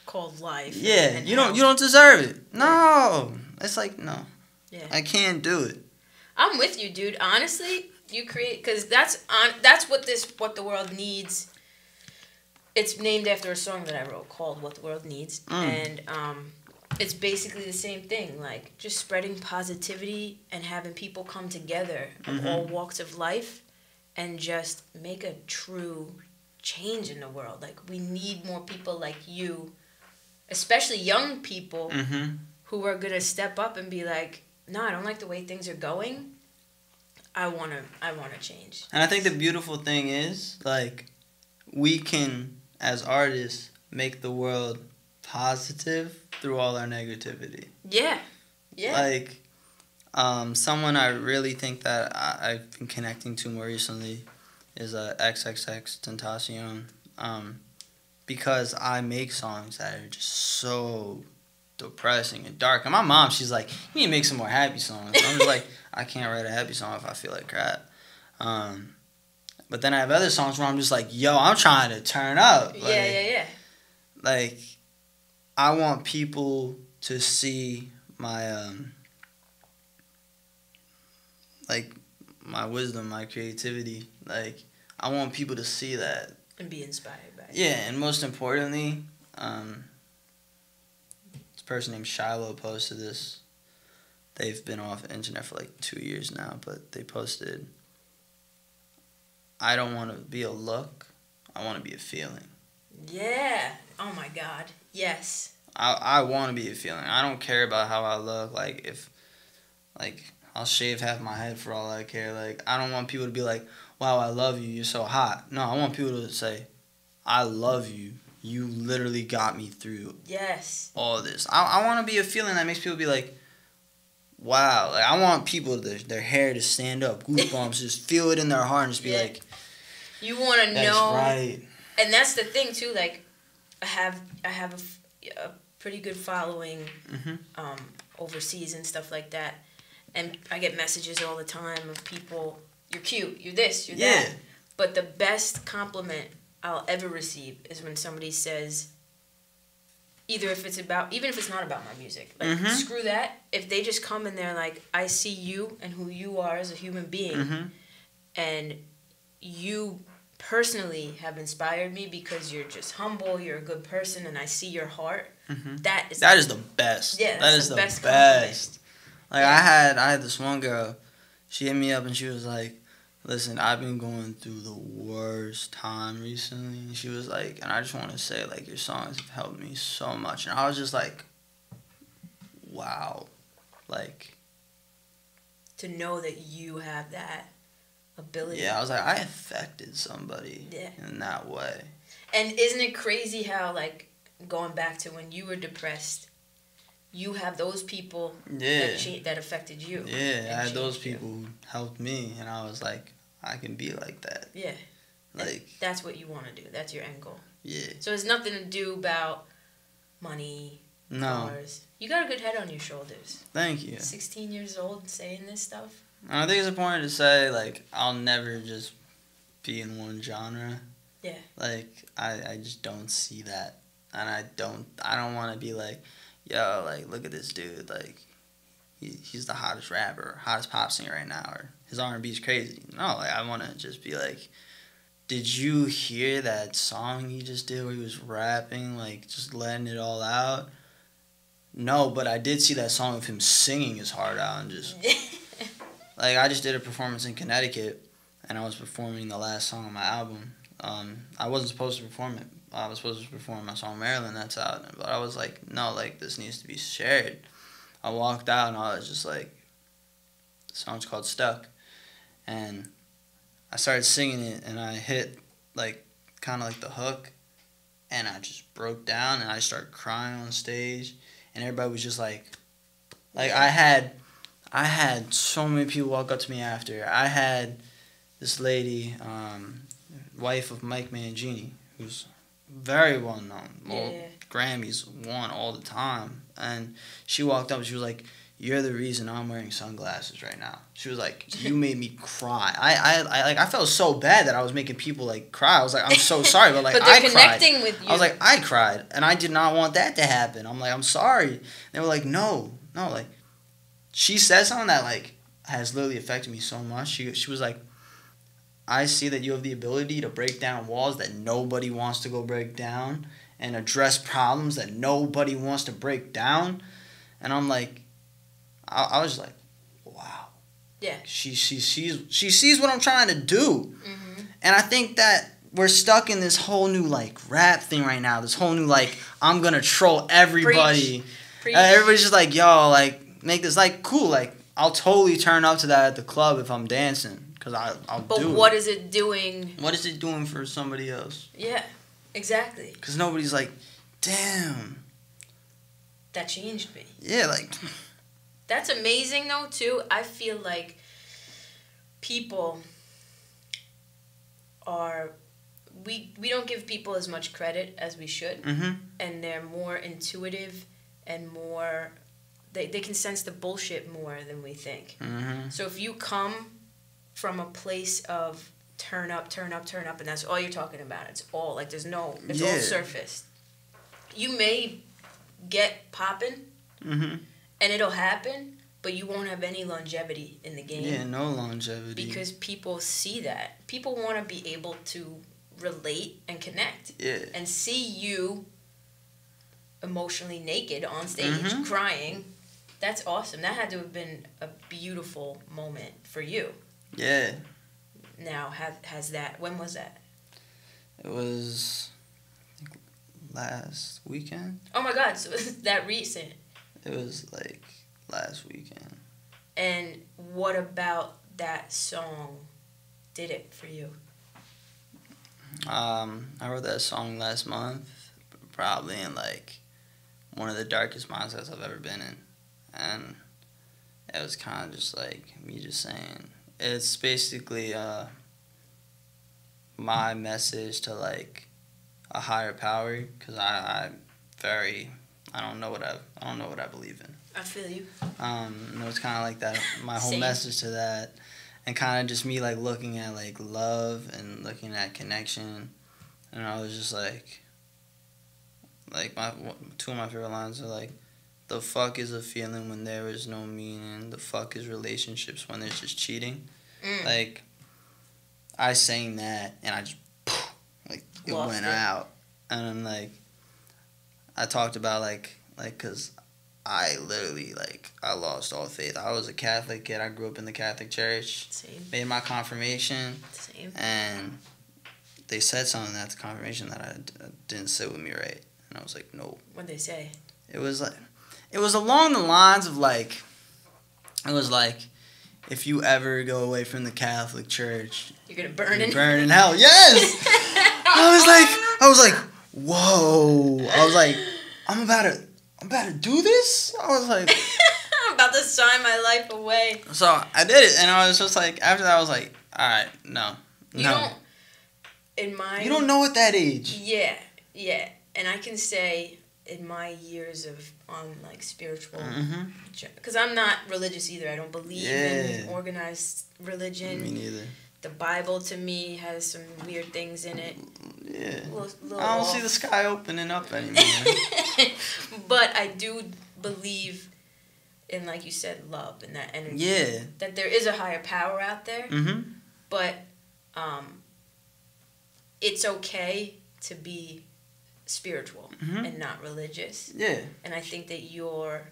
called life. Yeah, you don't deserve it. No. It's like, no. Yeah. I can't do it. I'm with you, dude. Honestly, you create, because that's what the world needs. It's named after a song that I wrote called What the World Needs. And it's basically the same thing, like just spreading positivity and having people come together of all walks of life and just make a true change in the world. Like, we need more people like you, especially young people who are going to step up and be like, no, I don't like the way things are going. I want to change. And I think the beautiful thing is, like, we can, as artists, make the world positive through all our negativity. Yeah. Yeah. Like, someone I really think that I've been connecting to more recently is XXXTentacion. Because I make songs that are just so depressing and dark. And my mom, she's like, you need to make some more happy songs. And I'm just like, I can't write a happy song if I feel like crap. But then I have other songs where I'm just like, yo, I'm trying to turn up. Like, yeah. Like, I want people to see my, my wisdom, my creativity. Like, I want people to see that. And be inspired by it. Yeah, and most importantly, this person named Shiloh posted this. They've been off the internet for, 2 years now, but they posted, I don't want to be a look, I want to be a feeling. Yeah. Oh, my God. Yes. I want to be a feeling. I don't care about how I look. Like, if, I'll shave half my head for all I care. Like, I don't want people to be like, wow, I love you. You're so hot. No, I want people to say, I love you. You literally got me through all this. I want to be a feeling that makes people be like, wow. Like, I want people, their hair to stand up, goosebumps, just feel it in their heart and just be like, you want to know. That's right. And that's the thing, too, like, I have a pretty good following overseas and stuff like that. And I get messages all the time of people, you're cute, you're this, you're that. But the best compliment I'll ever receive is when somebody says, Either if it's about, even if it's not about my music. Like, mm-hmm. Screw that. If they just come in there like, I see you and who you are as a human being. Mm-hmm. And you personally have inspired me because you're just humble, you're a good person, and I see your heart. Mm-hmm. That is the best. Yeah, that is the best. Like, yeah. I had this one girl. She hit me up and she was like, listen, I've been going through the worst time recently. And she was like, and I just want to say, like, your songs have helped me so much. And I was just like, wow. Like, to know that you have that ability. Yeah, I was like, I affected somebody in that way. And isn't it crazy how, like, going back to when you were depressed, you have those people that affected you. Yeah, I had those people who helped me, and I was like, I can be like that. Yeah. Like, and that's what you want to do. That's your end goal. Yeah. So it's nothing to do about money. No. Cars. You got a good head on your shoulders. Thank you. 16 years old saying this stuff. And I think it's important to say, like, I'll never just be in one genre. Yeah. Like, I just don't see that. And I don't want to be like, yo, like, look at this dude, like, he's the hottest rapper, hottest pop singer right now, or his R&B's crazy. No, like, I want to just be like, did you hear that song he just did where he was rapping, like, just letting it all out? No, but I did see that song of him singing his heart out and just, like, I just did a performance in Connecticut, and I was performing the last song on my album. I wasn't supposed to perform it. I was supposed to perform my song Maryland, that's out. But I was like, no, like, this needs to be shared. I walked out and I was just like, the song's called Stuck. And I started singing it and I hit, like, kind of like the hook. And I just broke down and I started crying on stage. And everybody was just like, I had so many people walk up to me after. I had this lady, wife of Mike Mangini, who's very well known. Grammys won all the time. And she walked up and she was like, you're the reason I'm wearing sunglasses right now. She was like, you made me cry. I felt so bad that I was making people, like, cry. I was like, I'm so sorry, but, like, but I cried. Connecting with you. I was like, I cried, and I did not want that to happen. I'm like, I'm sorry. And they were like, no, like, she said something that, like, has literally affected me so much. She was like, I see that you have the ability to break down walls that nobody wants to go break down and address problems that nobody wants to break down. And I'm like, I was like, wow. Yeah. She sees what I'm trying to do. Mm-hmm. And I think that we're stuck in this whole new, like, rap thing right now. This whole new, like, I'm going to troll everybody. Preach. Everybody's just like, yo, like, make this, like, cool. Like, I'll totally turn up to that at the club if I'm dancing. What is it doing for somebody else? Yeah, exactly. Because nobody's like, damn, that changed me. Yeah, like. That's amazing, though, too. I feel like people are, we don't give people as much credit as we should. Mm-hmm. And they're more intuitive and more, they can sense the bullshit more than we think. Mm-hmm. So if you come from a place of turn up, and that's all you're talking about. It's all, like, there's no, it's all surface. You may get popping, mm-hmm. and it'll happen, but you won't have any longevity in the game. Yeah, no longevity. Because people see that. People want to be able to relate and connect. Yeah. And see you emotionally naked on stage, mm-hmm. crying. That's awesome. That had to have been a beautiful moment for you. Yeah. Now, when was that? It was, I think, last weekend. Oh my God, so it's that recent. It was, like, last weekend. And what about that song did it for you? I wrote that song last month, probably in, like, one of the darkest mindsets I've ever been in. And it was kind of just, like, me just saying, it's basically my message to, like, a higher power, because I don't know what I believe in. I feel you. And it was kind of like that. My whole message to that, and kind of just me, like, looking at, like, love and looking at connection, and I was just like, Like, two of my favorite lines are like, the fuck is a feeling when there is no meaning? The fuck is relationships when there's just cheating? Mm. Like, I sang that, and I just, poof, like, it lost went it out. And I'm like, I talked about, like, because I literally, like, I lost all faith. I was a Catholic kid. I grew up in the Catholic Church. Same. Made my confirmation. Same. And they said something at the confirmation that I didn't sit with me right. And I was like, no. What'd they say? It was like, it was along the lines of, like, it was like, if you ever go away from the Catholic Church, you're going to burn in hell. Burn in hell. Yes! I was like, whoa. I was like, I'm about to do this? I was like, I'm about to sign my life away. So I did it, and I was just like, after that, I was like, all right, no. You don't, in my... You don't know at that age. Yeah, yeah. And I can say, in my years of, like, spiritual... Because I'm not religious either. I don't believe in organized religion. Me neither. The Bible, to me, has some weird things in it. Yeah. I don't see the sky opening up anymore. But I do believe in, like you said, love and that energy. Yeah. That there is a higher power out there. Mm-hmm. But it's okay to be spiritual and not religious. Yeah. And I think that you're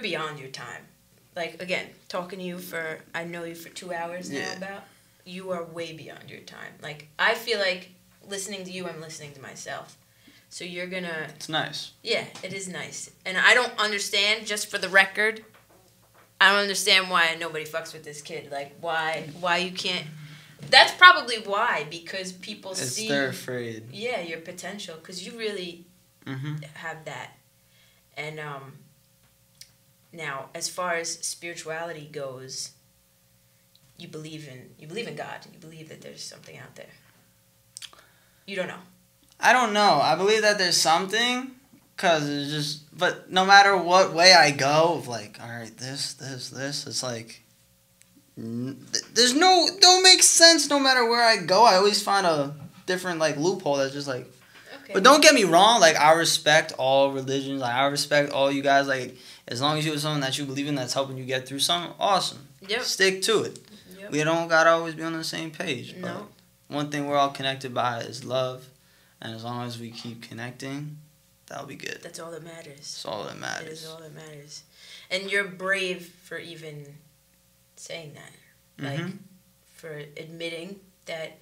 beyond your time. Like, again, talking to you for, I know you for 2 hours now about, you are way beyond your time. Like, I feel like listening to you, I'm listening to myself. So you're gonna... It's nice. Yeah, it is nice. And I don't understand, just for the record, I don't understand why nobody fucks with this kid. Like, why you can't... That's probably why, because people see... They're afraid. Yeah, your potential, because you really have that. And now, as far as spirituality goes, you believe in God. You believe that there's something out there. You don't know. I don't know. I believe that there's something, because it's just... But no matter what way I go, of like, all right, this, it's like... There's no... Don't make sense no matter where I go. I always find a different, like, loophole that's just like... Okay. But don't get me wrong. Like, I respect all religions. Like, I respect all you guys. Like, as long as you have something that you believe in that's helping you get through something, awesome. Yep. Stick to it. Yep. We don't gotta always be on the same page. But no. One thing we're all connected by is love. And as long as we keep connecting, that'll be good. That's all that matters. That's all that matters. It is all that matters. And you're brave for even... saying that, like, for admitting that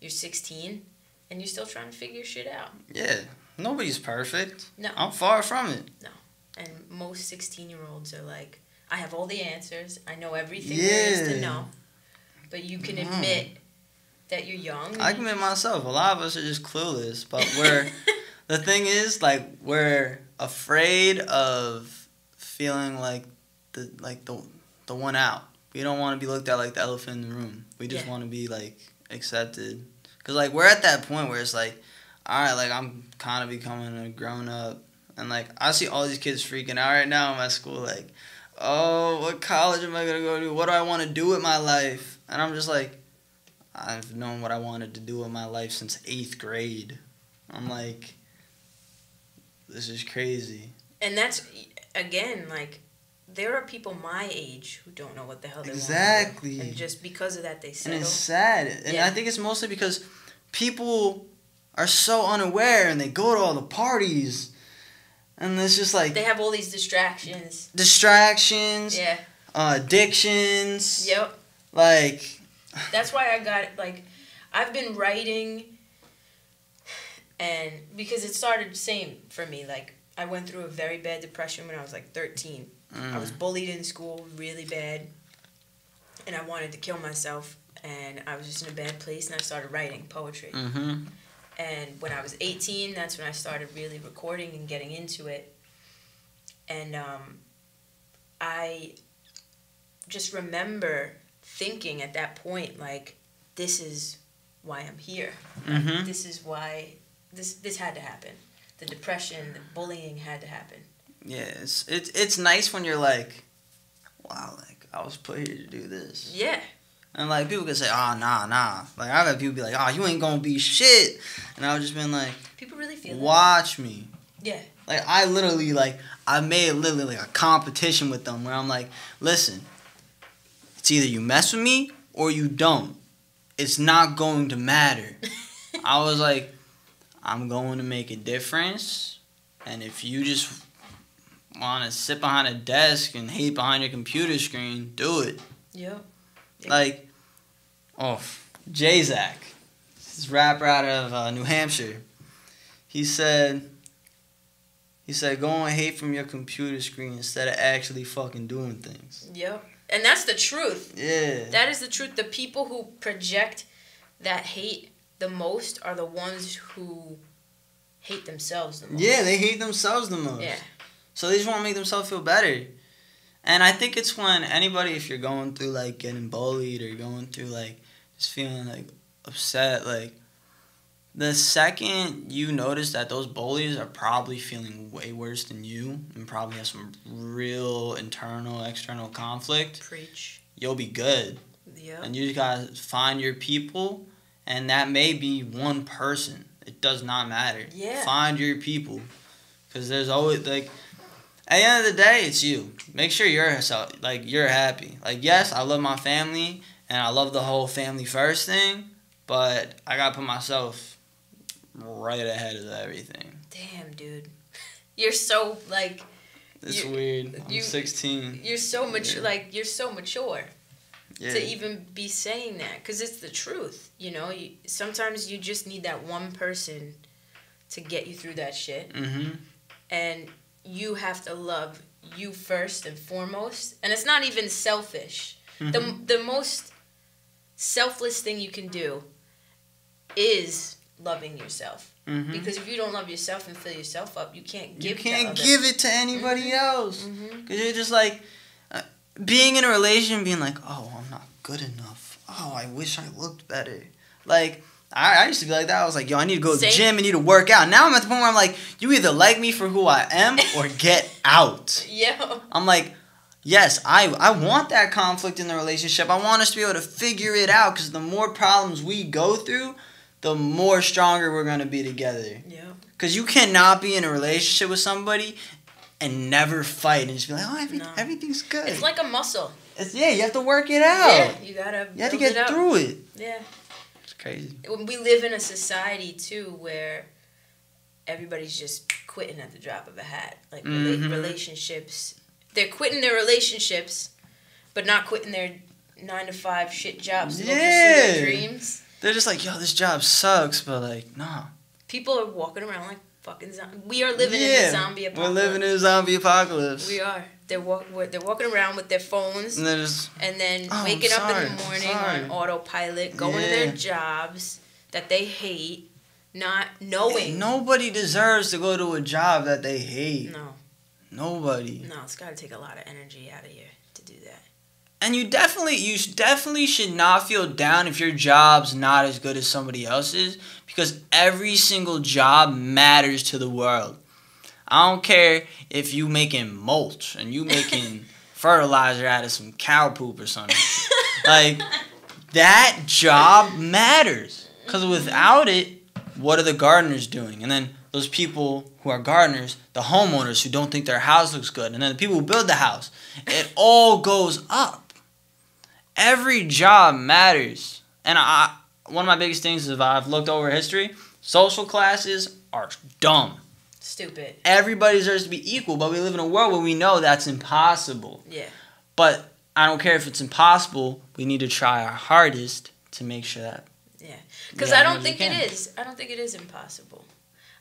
you're 16 and you're still trying to figure shit out. Yeah, nobody's perfect. No, I'm far from it. No, and most 16-year-olds are like, I have all the answers. I know everything there is to know. But you can admit that you're young. I can admit myself. A lot of us are just clueless, but we're the thing is, like, we're afraid of feeling like the one out. We don't want to be looked at like the elephant in the room. We just want to be, like, accepted. Because, like, we're at that point where it's like, all right, like, I'm kind of becoming a grown-up. And, like, I see all these kids freaking out right now in my school, like, oh, what college am I going to go to? What do I want to do with my life? And I'm just like, I've known what I wanted to do with my life since 8th grade. I'm like, this is crazy. And that's, again, like... There are people my age who don't know what the hell they want to do. And just because of that, they settle. And it's sad. And I think it's mostly because people are so unaware and they go to all the parties. And it's just like... They have all these distractions. Yeah. Addictions. Yep. Like... That's why I got... Like, I've been writing and... Because it started the same for me. Like, I went through a very bad depression when I was like 13. I was bullied in school really bad, and I wanted to kill myself, and I was just in a bad place, and I started writing poetry. And when I was 18, that's when I started really recording and getting into it, and I just remember thinking at that point, like, this is why I'm here. Like, this is why this had to happen. The depression, the bullying had to happen. Yeah, it's nice when you're like, wow, like, I was put here to do this. Yeah. And, like, people could say, oh, nah, nah. Like, I've had people be like, oh, you ain't gonna be shit. And I've just been like, people really feel watch me. Yeah. Like, I literally, like, I made literally like a competition with them where I'm like, listen, it's either you mess with me or you don't. It's not going to matter. I was like, I'm going to make a difference. And if you just want to sit behind a desk and hate behind your computer screen, do it. Yep. Yeah. Like, oh, Jay-Zack, this rapper out of New Hampshire, he said, go and hate from your computer screen instead of actually fucking doing things. Yep. And that's the truth. Yeah. That is the truth. The people who project that hate the most are the ones who hate themselves the most. Yeah, they hate themselves the most. Yeah. So they just want to make themselves feel better. And I think it's when anybody, if you're going through, like, getting bullied or going through, like, just feeling, like, upset, like, the second you notice that those bullies are probably feeling way worse than you and probably have some real internal, external conflict. Preach. You'll be good. Yeah. And you just got to find your people, and that may be one person. It does not matter. Yeah. Find your people. Because there's always, like, at the end of the day, it's you. Make sure you're, like, you're happy. Like, yes, I love my family, and I love the whole family first thing, but I got to put myself right ahead of everything. Damn, dude. You're so, like... It's weird. I'm 16. You're so mature. Yeah. Like, you're so mature to even be saying that, because it's the truth, you know? Sometimes you just need that one person to get you through that shit. Mm-hmm. And... you have to love you first and foremost. And it's not even selfish. Mm-hmm. The most selfless thing you can do is loving yourself. Mm-hmm. Because if you don't love yourself and fill yourself up, you can't give it to others. You can't give it to anybody mm-hmm. else. Because mm-hmm. you're just like, being in a relationship being like, oh, I'm not good enough. Oh, I wish I looked better. Like... I used to be like that. I was like, yo, I need to go to the gym. I need to work out. Now I'm at the point where I'm like, you either like me for who I am or get out. Yeah. I'm like, yes, I want that conflict in the relationship. I want us to be able to figure it out, because the more problems we go through, the more stronger we're going to be together. Yeah. Because you cannot be in a relationship with somebody and never fight and just be like, oh, everything's good. It's like a muscle. Yeah, you have to work it out. Yeah, you have to get through it. Yeah. Crazy. We live in a society too where everybody's just quitting at the drop of a hat. Like mm-hmm. relationships, they're quitting their relationships, but not quitting their 9-to-5 shit jobs to go pursue their dreams. They're just like, yo, this job sucks, but like, nah. People are walking around like fucking zombies. We are living in a zombie apocalypse. We're living in a zombie apocalypse. We are. They're walking around with their phones and then waking up in the morning on autopilot, going to their jobs that they hate, not knowing. And nobody deserves to go to a job that they hate. No. Nobody. No, it's got to take a lot of energy out of you to do that. And you definitely should not feel down if your job's not as good as somebody else's, because every single job matters to the world. I don't care if you making mulch and you making fertilizer out of some cow poop or something. Like, that job matters. Because without it, what are the gardeners doing? And then those people who are gardeners, the homeowners who don't think their house looks good, and then the people who build the house. It all goes up. Every job matters. And one of my biggest things is, if I've looked over history, social classes are dumb. Stupid. Everybody deserves to be equal, but we live in a world where we know that's impossible. Yeah. But I don't care if it's impossible. We need to try our hardest to make sure that. Yeah. Because I don't think it is. I don't think it is impossible.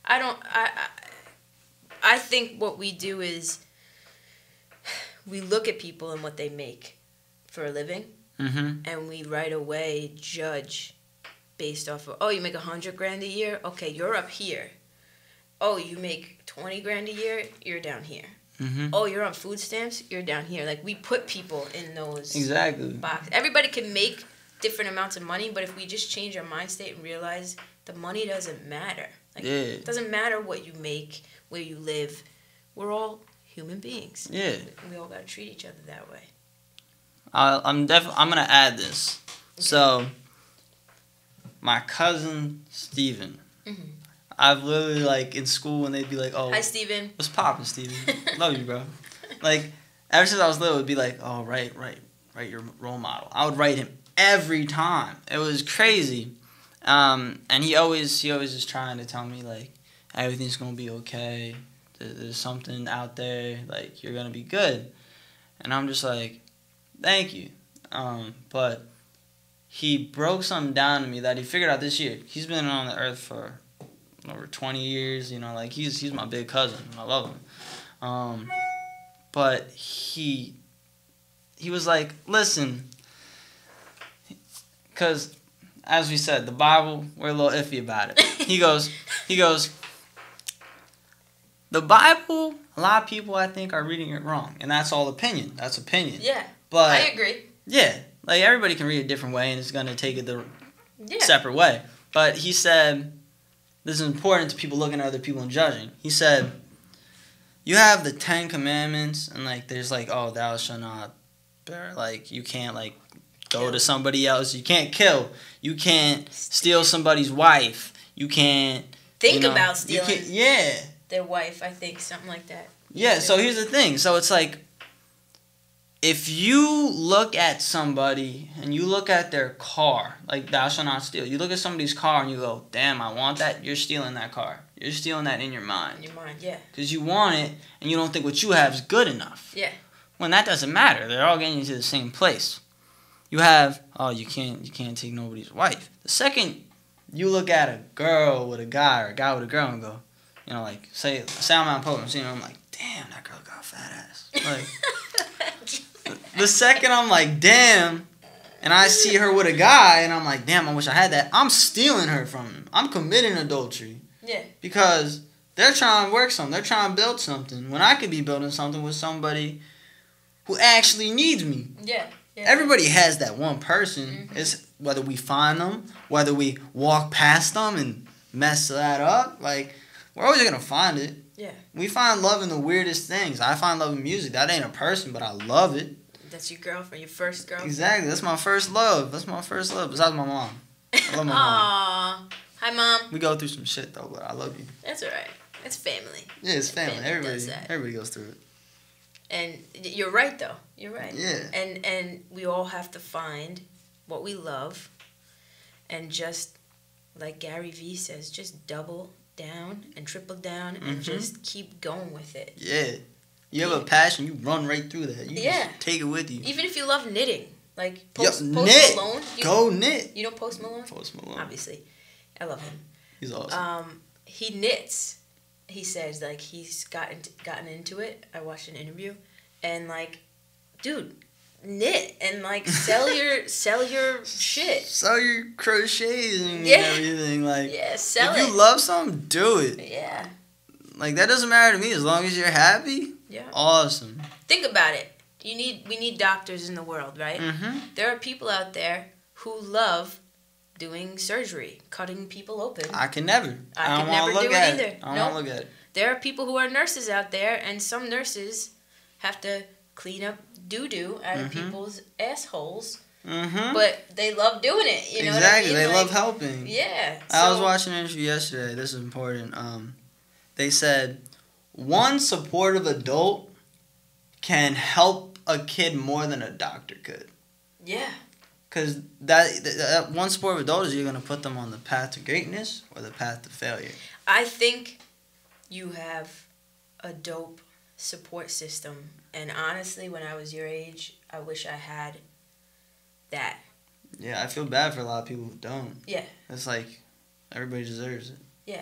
I think what we do is we look at people and what they make for a living, mm-hmm. and we right away judge based off of, oh, you make $100,000 a year? Okay, you're up here. Oh, you make $20,000 a year, you're down here. Mm-hmm. Oh, you're on food stamps, you're down here. Like, we put people in those boxes. Everybody can make different amounts of money, but if we just change our mind state and realize the money doesn't matter. Like, it doesn't matter what you make, where you live. We're all human beings. Yeah. We all got to treat each other that way. I'm going to add this. So, my cousin Steven. Mm-hmm. I've literally, like, in school when they'd be like, oh. Hi, Steven. What's poppin', Steven? Love you, bro. Like, ever since I was little, it would be like, oh, write your role model. I would write him every time. It was crazy. And he always is trying to tell me, like, everything's going to be okay. There's something out there. Like, you're going to be good. And I'm just like, thank you. But he broke something down to me that he figured out this year. He's been on the earth for over 20 years, you know, like, he's my big cousin, and I love him. But he was like, listen, because, as we said, the Bible, we're a little iffy about it. He goes, the Bible, a lot of people, I think, are reading it wrong, and that's all opinion. That's opinion. Yeah, but I agree. Yeah, like, everybody can read it a different way, and it's going to take it the separate way. But he said, this is important to people looking at other people and judging. He said, you have the 10 Commandments, and, like, there's, like, oh, thou shalt not bear, like, you can't, like, go to somebody else. You can't kill. You can't steal somebody's wife. You can't about stealing their wife, I think, something like that. Yeah, so here's the thing. So it's like, if you look at somebody and you look at their car, like, thou shalt not steal. You look at somebody's car and you go, damn, I want that. You're stealing that car. You're stealing that in your mind. In your mind, yeah. Because you want it and you don't think what you have is good enough. Yeah. When that doesn't matter. They're all getting you to the same place. You have, oh, you can't take nobody's wife. The second you look at a girl with a guy or a guy with a girl and go, you know, like, say, Salman Pope, I'm seeing her, I'm like, damn, that girl got a fat ass. Like, the second I'm like, damn, and I see her with a guy, and I'm like, damn, I wish I had that, I'm stealing her from him. I'm committing adultery. Yeah. Because they're trying to work something. They're trying to build something. When I could be building something with somebody who actually needs me. Yeah. Yeah. Everybody has that one person. Mm-hmm. It's whether we find them, whether we walk past them and mess that up. Like, we're always going to find it. Yeah. We find love in the weirdest things. I find love in music. That ain't a person, but I love it. That's your girlfriend, your first girlfriend. Exactly. That's my first love. That's my first love. Besides my mom. I love my mom. Hi, Mom. We go through some shit, though, but I love you. That's all right. It's family. Yeah, it's family. Everybody goes through it. And you're right, though. You're right. Yeah. And we all have to find what we love. And just, like Gary V says, just double down and triple down and just keep going with it. Yeah. You have a passion, you run right through that. You just take it with you. Even if you love knitting. Like, Post Malone. Go knit. You know Post Malone? Post Malone. Obviously. I love him. He's awesome. He knits. He says, like, he's gotten into it. I watched an interview. And, like, dude, knit and, like, sell your shit. Sell your crochets and everything. Like, sell it. If you love something, do it. Yeah. Like, that doesn't matter to me as long as you're happy. Yeah. Awesome. Think about it. We need doctors in the world, right? Mm-hmm. There are people out there who love doing surgery, cutting people open. I can never. I can never do it either. I don't want to look at it. There are people who are nurses out there, and some nurses have to clean up doo-doo out of people's assholes. Mm-hmm. But they love doing it. You know what I mean? They love helping. Yeah. I was watching an interview yesterday. This is important. They said, one supportive adult can help a kid more than a doctor could. Yeah. Because that one supportive adult is either going to put them on the path to greatness or the path to failure. I think you have a dope support system. And honestly, when I was your age, I wish I had that. Yeah, I feel bad for a lot of people who don't. Yeah. It's like, everybody deserves it. Yeah.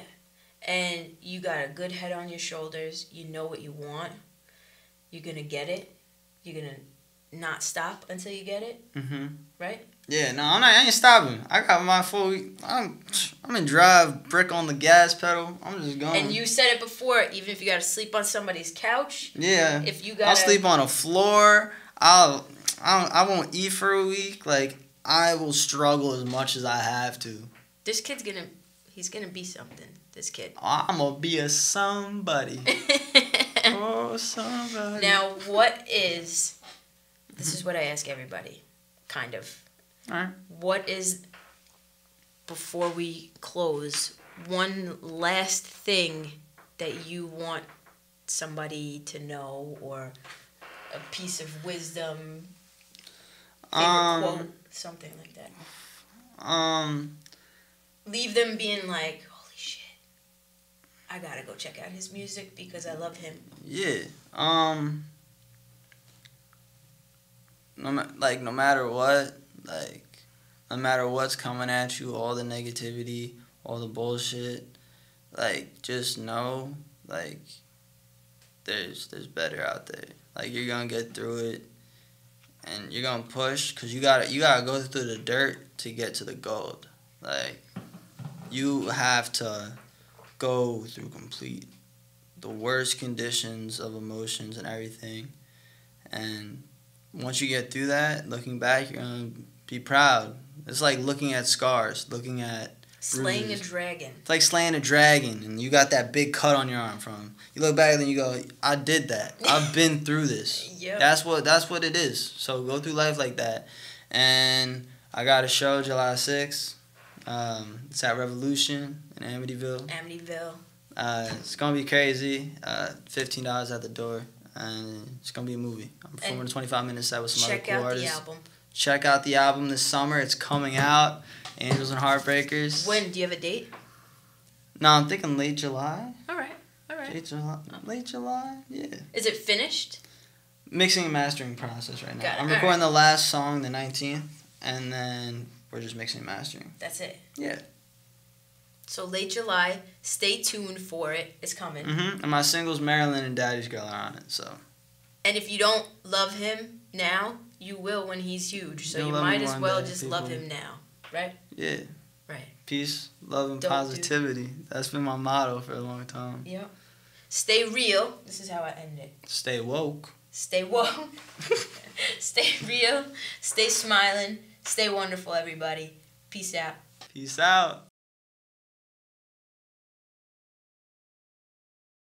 And you got a good head on your shoulders. You know what you want. You're going to get it. You're going to not stop until you get it. Mm-hmm. Right? Yeah, no, I ain't stopping. I got my full... I'm in drive, brick on the gas pedal. I'm just going. And you said it before, even if you got to sleep on somebody's couch. Yeah. If you got I'll sleep on a floor. I won't eat for a week. Like, I will struggle as much as I have to. This kid's going to... He's going to be something. This kid. I'm going to be a somebody. Oh, somebody. Now, what is... This is what I ask everybody, kind of. All right. What is, before we close, one last thing that you want somebody to know, or a piece of wisdom, favorite quote, something like that? Leave them being like, holy shit, I gotta go check out his music because I love him. Yeah. No matter what, like, no matter what's coming at you, all the negativity, all the bullshit, like, just know, like, there's better out there. Like, you're gonna get through it, and you're gonna push, cause you gotta go through the dirt to get to the gold. Like, you have to go through complete the worst conditions of emotions and everything, and once you get through that, looking back, you're gonna be proud. It's like looking at scars, looking at slaying bruises. A dragon. It's like slaying a dragon, and you got that big cut on your arm from him. You look back and you go, I did that. I've been through this. Yep. That's what it is. So go through life like that. And I got a show July 6th. It's at Revolution in Amityville. It's gonna be crazy. $15 at the door. And it's going to be a movie. I'm performing a 25-minute set with some other cool artists. Check out the album. Check out the album this summer. It's coming out. Angels and Heartbreakers. When? Do you have a date? No, I'm thinking late July. All right. Late July? Yeah. Is it finished? Mixing and mastering process right now. Got it. I'm recording the last song, the 19th, and then we're just mixing and mastering. That's it? Yeah. So late July, stay tuned for it. It's coming. Mm-hmm. And my singles, Marilyn and Daddy's Girl, are on it. So. And if you don't love him now, you will when he's huge. So you might as well just love him now, right? Yeah. Right. Peace, love, and positivity. That's been my motto for a long time. Yep. Stay real. This is how I end it. Stay woke. Stay woke. Stay real. Stay smiling. Stay wonderful, everybody. Peace out. Peace out.